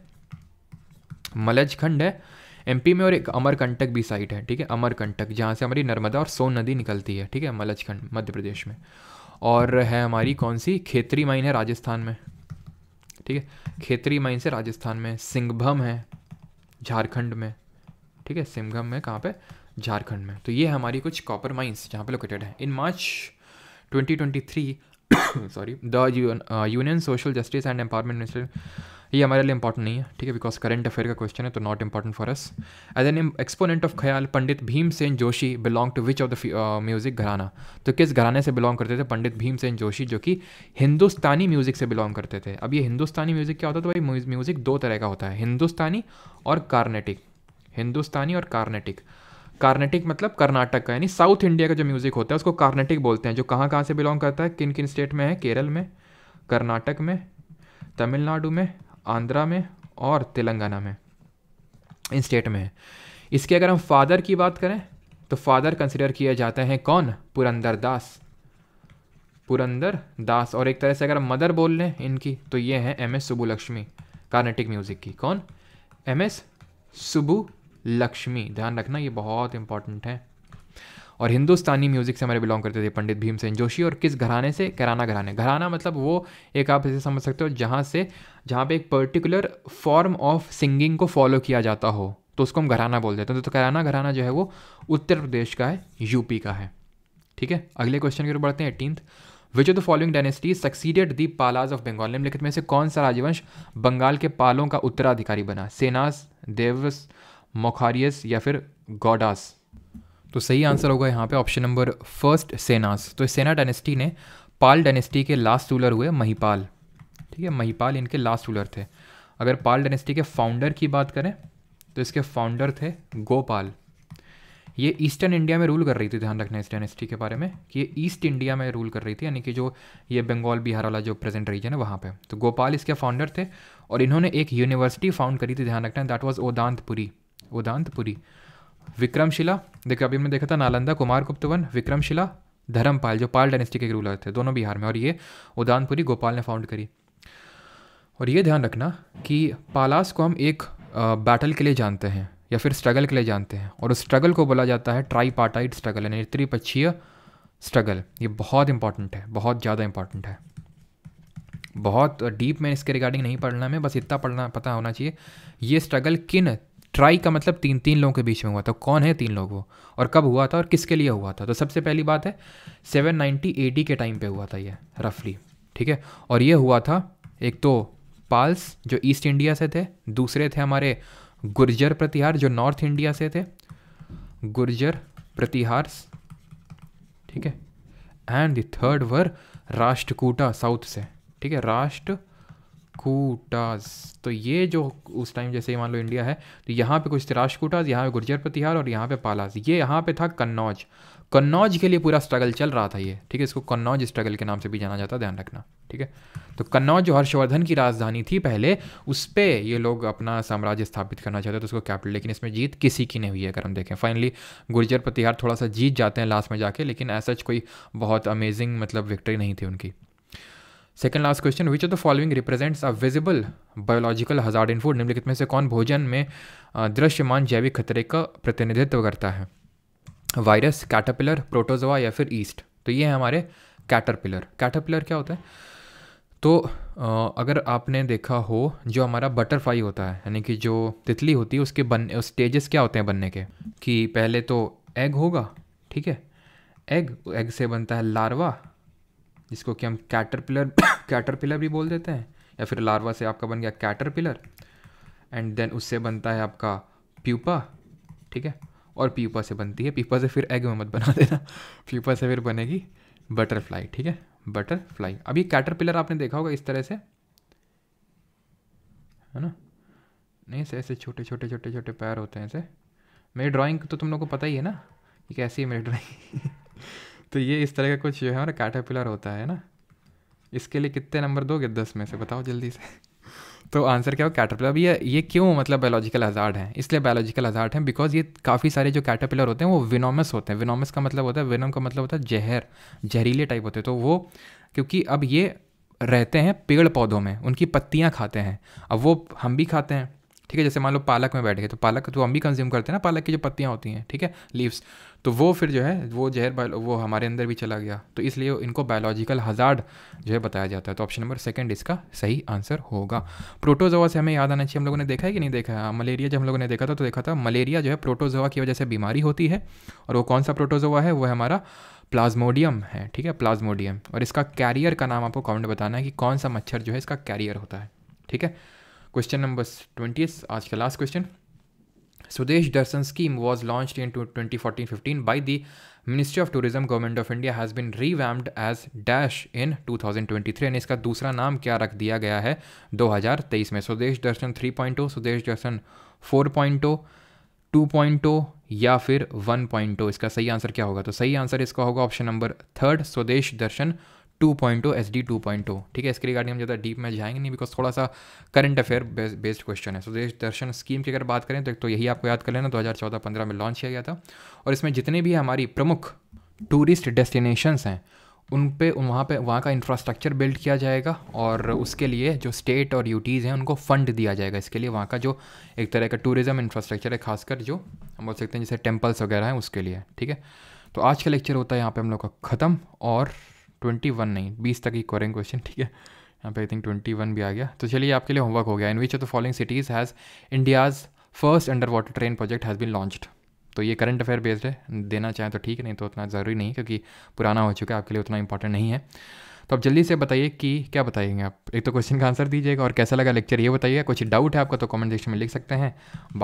मलजखंड है एमपी में, और एक अमरकंटक भी साइट है, ठीक है, अमरकंटक जहाँ से हमारी नर्मदा और सोन नदी निकलती है, ठीक है, मलजखंड मध्य प्रदेश में। और है हमारी कौन सी? खेतरी माइन है राजस्थान में, ठीक है, खेतरी माइन से राजस्थान में। सिंघभम है झारखंड में, ठीक है, सिंघभम में कहाँ पे? झारखंड में। तो ये हमारी कुछ कॉपर माइंस जहाँ पे लोकेटेड है। In March 2023 sorry, the union social justice and empowerment minister, ये हमारे लिए इंपॉर्टेंट नहीं है, ठीक है, बिकॉज करंट अफेयर का क्वेश्चन है, तो not important for us. As an exponent of khayal Pandit Bhimsen Joshi belong to which of the music gharana? तो किस घराने से बिलोंग करते थे पंडित भीमसेन जोशी, जो कि हिंदुस्तानी म्यूजिक से बिलोंग करते थे। अब ये हिंदुस्तानी म्यूजिक क्या होता है? तो भाई म्यूजिक 2 तरह का होता है, हिंदुस्तानी और कार्नेटिक। हिंदुस्तानी और कार्नेटिक, कार्नेटिक मतलब कर्नाटक का, यानी साउथ इंडिया का जो म्यूज़िक होता है उसको कार्नेटिक बोलते हैं, जो कहाँ से बिलोंग करता है, किन किन स्टेट में है? केरल में, कर्नाटक में, तमिलनाडु में, आंध्रा में और तेलंगाना में, इन स्टेट में है। इसके अगर हम फादर की बात करें तो फादर कंसिडर किए जाते हैं कौन? पुरंदर दास। और एक तरह से अगर हम मदर बोल लें इनकी, तो ये हैं MS सुब्बुलक्ष्मी, कार्नेटिक म्यूज़िक की। कौन? MS सुब्बुलक्ष्मी, ध्यान रखना ये बहुत इंपॉर्टेंट है। और हिंदुस्तानी म्यूज़िक से हमारे बिलोंग करते थे पंडित भीमसेन जोशी। और किस घराने से? कराना घराने। घराना मतलब वो एक, आप इसे समझ सकते हो, जहाँ पे एक पर्टिकुलर फॉर्म ऑफ सिंगिंग को फॉलो किया जाता हो तो उसको हम घराना बोल देते हैं। तो कराना घराना जो है वो उत्तर प्रदेश का है, यूपी का है, ठीक है। अगले क्वेश्चन की ओर बढ़ते हैं, 18th। Which of the following dynasty succeeded the Palas of Bengal? निम्नलिखित में से कौन सा राजवंश बंगाल के पालों का उत्तराधिकारी बना? सेनास, देवस, मोखारियस या फिर गौडास? तो सही आंसर होगा यहाँ पे ऑप्शन नंबर 1, सेनास। तो सेना डायनेस्टी ने, पाल डायनेस्टी के लास्ट रूलर हुए महिपाल, ठीक है, महिपाल इनके लास्ट रूलर थे। अगर पाल डायनेस्टी के फाउंडर की बात करें तो इसके फाउंडर थे गोपाल। ये ईस्टर्न इंडिया में रूल कर रही थी, ध्यान रखना इस डायनेस्टी के बारे में कि ये ईस्ट इंडिया में रूल कर रही थी, यानी कि जो ये बंगाल बिहार वाला जो प्रेजेंट रीजन है वहाँ पे। तो गोपाल इसके फाउंडर थे और इन्होंने एक यूनिवर्सिटी फाउंड करी थी, ध्यान रखना, दैट वाज ओदांतपुरी। उदांतपुरी। विक्रमशिला, देखिए अभी हमने देखा था नालंदा, कुमार गुप्तवन, विक्रमशिला, धर्मपाल जो पाल डायनेस्टी के रूलर थे, दोनों बिहार में। और ये उदानपुरी गोपाल ने फाउंड करी। और ये ध्यान रखना कि पालास को हम एक बैटल के लिए जानते हैं या फिर स्ट्रगल के लिए जानते हैं, और उस स्ट्रगल को बोला जाता है ट्राईपार्टाइट स्ट्रगल यानी त्रिपक्षीय स्ट्रगल। ये बहुत इंपॉर्टेंट है, बहुत ज़्यादा इंपॉर्टेंट है। बहुत डीप में इसके रिगार्डिंग नहीं पढ़ना है, बस इतना पढ़ना पता होना चाहिए ये स्ट्रगल किन, ट्राई का मतलब तीन तीन लोगों के बीच में हुआ था, कौन है तीन लोग वो, और कब हुआ था और किसके लिए हुआ था। तो सबसे पहली बात है 790 AD के टाइम पे हुआ था ये रफली, ठीक है। और ये हुआ था, एक तो पाल्स जो ईस्ट इंडिया से थे, दूसरे थे हमारे गुर्जर प्रतिहार जो नॉर्थ इंडिया से थे, गुर्जर प्रतिहार, ठीक है, and the third were Rashtrakuta south से, ठीक है, राष्ट्रकूटास। तो ये जो उस टाइम जैसे मान लो इंडिया है, तो यहाँ पे कुछ थे राष्ट्रकूटास, यहाँ पे गुर्जर प्रतिहार और यहाँ पे पालास। ये यहाँ पे था कन्नौज। कन्नौज के लिए पूरा स्ट्रगल चल रहा था ये, ठीक है। इसको कन्नौज स्ट्रगल के नाम से भी जाना जाता है, ध्यान रखना, ठीक है। तो कन्नौज जो हर्षवर्धन की राजधानी थी पहले, उस पर ये लोग अपना साम्राज्य स्थापित करना चाहते थे, तो उसको कैपिटल, लेकिन इसमें जीत किसी की नहीं हुई है अगर हम देखें। फाइनली गुर्जर प्रतिहार थोड़ा सा जीत जाते हैं लास्ट में जाके, लेकिन ऐसा कोई बहुत अमेजिंग मतलब विक्ट्री नहीं थी उनकी। Second last question, which of the following represents a visible biological hazard in food. निम्नलिखित में से कौन भोजन में दृश्यमान जैविक खतरे का प्रतिनिधित्व करता है। वायरस, कैटरपिलर, प्रोटोजोआ या फिर ईस्ट। तो ये है हमारे कैटरपिलर। कैटरपिलर क्या होता है? तो अगर आपने देखा हो जो हमारा बटरफ्लाई होता है, यानी कि जो तितली होती है, उसके बनने स्टेजेस क्या होते हैं बनने के, कि पहले तो एग होगा, ठीक है, एग से बनता है लार्वा, जिसको कि हम कैटरपिलर भी बोल देते हैं, या फिर लार्वा से आपका बन गया कैटरपिलर, एंड देन उससे बनता है आपका प्यूपा, ठीक है, और प्यूपा से बनती है, प्यूपा से फिर एग में मत बना देना, प्यूपा से फिर बनेगी बटरफ्लाई, ठीक है, बटरफ्लाई। अब ये कैटरपिलर आपने देखा होगा इस तरह से, है ना, नहीं ऐसे छोटे छोटे छोटे छोटे पैर होते हैं ऐसे। मेरी ड्राइंग तो तुम लोग को पता ही है ना कि कैसी है मेरी ड्राइंग। तो ये इस तरह का कुछ जो है ना कैटरपिलर होता है ना। इसके लिए कितने नंबर दोगे 10 में से, बताओ जल्दी से। तो आंसर क्या हो, कैटरपिलर। अब ये क्यों मतलब बायोलॉजिकल हजार्ड है, इसलिए बायोलॉजिकल हजार्ड है बिकॉज ये काफ़ी सारे जो कैटरपिलर होते हैं वो विनोमस होते हैं। विनोमस का मतलब होता है, विनोम का मतलब होता है जहर, जहरीले टाइप होते हैं। तो वो क्योंकि अब ये रहते हैं पेड़ पौधों में, उनकी पत्तियाँ खाते हैं। अब वो हम भी खाते हैं, ठीक है, जैसे मान लो पालक में बैठ गए, तो पालक तो हम भी कंज्यूम करते हैं ना, पालक की जो पत्तियाँ होती हैं, ठीक है, लीव्स। तो वो फिर जो है वो जहर वो हमारे अंदर भी चला गया, तो इसलिए इनको बायोलॉजिकल हजार्ड जो है बताया जाता है। तो ऑप्शन नंबर सेकंड इसका सही आंसर होगा। प्रोटोजोआ से हमें याद आना चाहिए, हम लोगों ने देखा है कि नहीं देखा है। मलेरिया जब हम लोगों ने देखा था, तो देखा था मलेरिया जो है प्रोटोजोआ की वजह से बीमारी होती है, और वो कौन सा प्रोटोजोआ है, वो है हमारा प्लाज्मोडियम है, ठीक है, प्लाज्मोडियम। और इसका कैरियर का नाम आपको कमेंट बताना है कि कौन सा मच्छर जो है इसका कैरियर होता है, ठीक है। क्वेश्चन नंबर 20, आज का last question. Swadesh Darshan scheme was launched in 2014-15 by the ministry of tourism, government of India, has been revamped as dash in 2023, यानी इसका दूसरा नाम क्या रख दिया गया है 2023 में। स्वदेश दर्शन 3.0, स्वदेश दर्शन 4.0, 2.0 या फिर 1.0, इसका सही आंसर क्या होगा। तो सही आंसर इसका होगा option number third, Swadesh Darshan 2.0 SD 2.0, ठीक है। इसके रिगार्डिंग हम ज़्यादा डीप में जाएंगे नहीं, बिकॉज थोड़ा सा करंट अफेयर बेस्ड क्वेश्चन है। स्वदेश दर्शन स्कीम की अगर बात करें तो एक तो यही आपको याद कर लेना 2014-15 में लॉन्च किया गया था, और इसमें जितने भी हमारी प्रमुख टूरिस्ट डेस्टिनेशंस हैं उन पे वहाँ का इंफ्रास्ट्रक्चर बिल्ड किया जाएगा, और उसके लिए जो स्टेट और यूटीज़ हैं उनको फंड दिया जाएगा। इसके लिए वहाँ का जो एक तरह का टूरिज़म इंफ्रास्ट्रक्चर है, खासकर जो हम बोल सकते हैं जैसे टेम्पल्स वगैरह हैं उसके लिए, ठीक है। तो आज का लेक्चर होता है यहाँ पर हम लोग का ख़त्म, और 21 नहीं 20 तक ही करेंगे क्वेश्चन, ठीक है। यहाँ पे आई थिंक 21 भी आ गया। तो चलिए आपके लिए होमवर्क हो गया। In which of the following cities has India's first under water train project has been launched. तो ये करंट अफेयर बेस्ड है, देना चाहें तो ठीक है, नहीं तो उतना ज़रूरी नहीं, क्योंकि पुराना हो चुका है, आपके लिए उतना इंपॉर्टेंट नहीं है। तो आप जल्दी से बताइए कि क्या बताएंगे आप, एक तो क्वेश्चन का आंसर दीजिएगा, और कैसा लगा लेक्चर ये बताइए। कुछ डाउट है आपका तो कॉमेंट सेक्शन में लिख सकते हैं।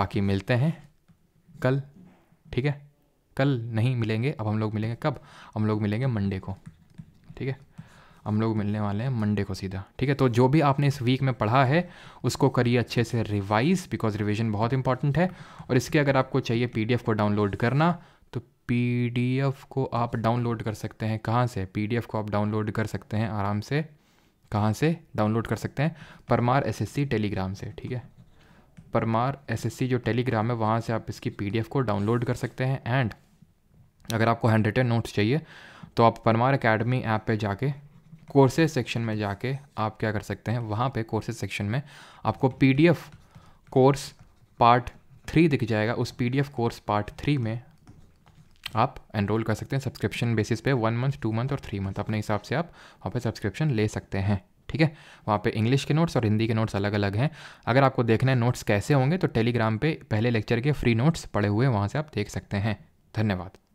बाकी मिलते हैं कल, ठीक है, कल नहीं मिलेंगे, अब हम लोग मिलेंगे कब, हम लोग मिलेंगे मंडे को, ठीक है, हम लोग मिलने वाले हैं मंडे को सीधा, ठीक है। तो जो भी आपने इस वीक में पढ़ा है उसको करिए अच्छे से रिवाइज, बिकॉज रिवीजन बहुत इंपॉर्टेंट है। और इसके अगर आपको चाहिए पीडीएफ को डाउनलोड करना, तो पीडीएफ को आप डाउनलोड कर सकते हैं कहाँ से, पीडीएफ को आप डाउनलोड कर सकते हैं आराम से, कहाँ से डाउनलोड कर सकते हैं, परमार SSC टेलीग्राम से, ठीक है, परमार एसएससी जो टेलीग्राम है वहाँ से आप इसकी पीडीएफ को डाउनलोड कर सकते हैं। एंड अगर आपको हैंड रिटन नोट्स चाहिए तो आप परमार एकेडमी ऐप पे जाके कोर्सेज सेक्शन में जाके आप क्या कर सकते हैं, वहाँ पे कोर्सेज सेक्शन में आपको पीडीएफ कोर्स पार्ट 3 दिख जाएगा। उस पीडीएफ कोर्स पार्ट 3 में आप एनरोल कर सकते हैं सब्सक्रिप्शन बेसिस पे 1 मंथ 2 मंथ और 3 मंथ अपने हिसाब से आप वहाँ पे सब्सक्रिप्शन ले सकते हैं। ठीक है, वहाँ पे इंग्लिश के नोट्स और हिंदी के नोट्स अलग अलग हैं। अगर आपको देखना है नोट्स कैसे होंगे तो टेलीग्राम पे पहले लेक्चर के फ्री नोट्स पड़े हुए हैं, वहाँ से आप देख सकते हैं। धन्यवाद।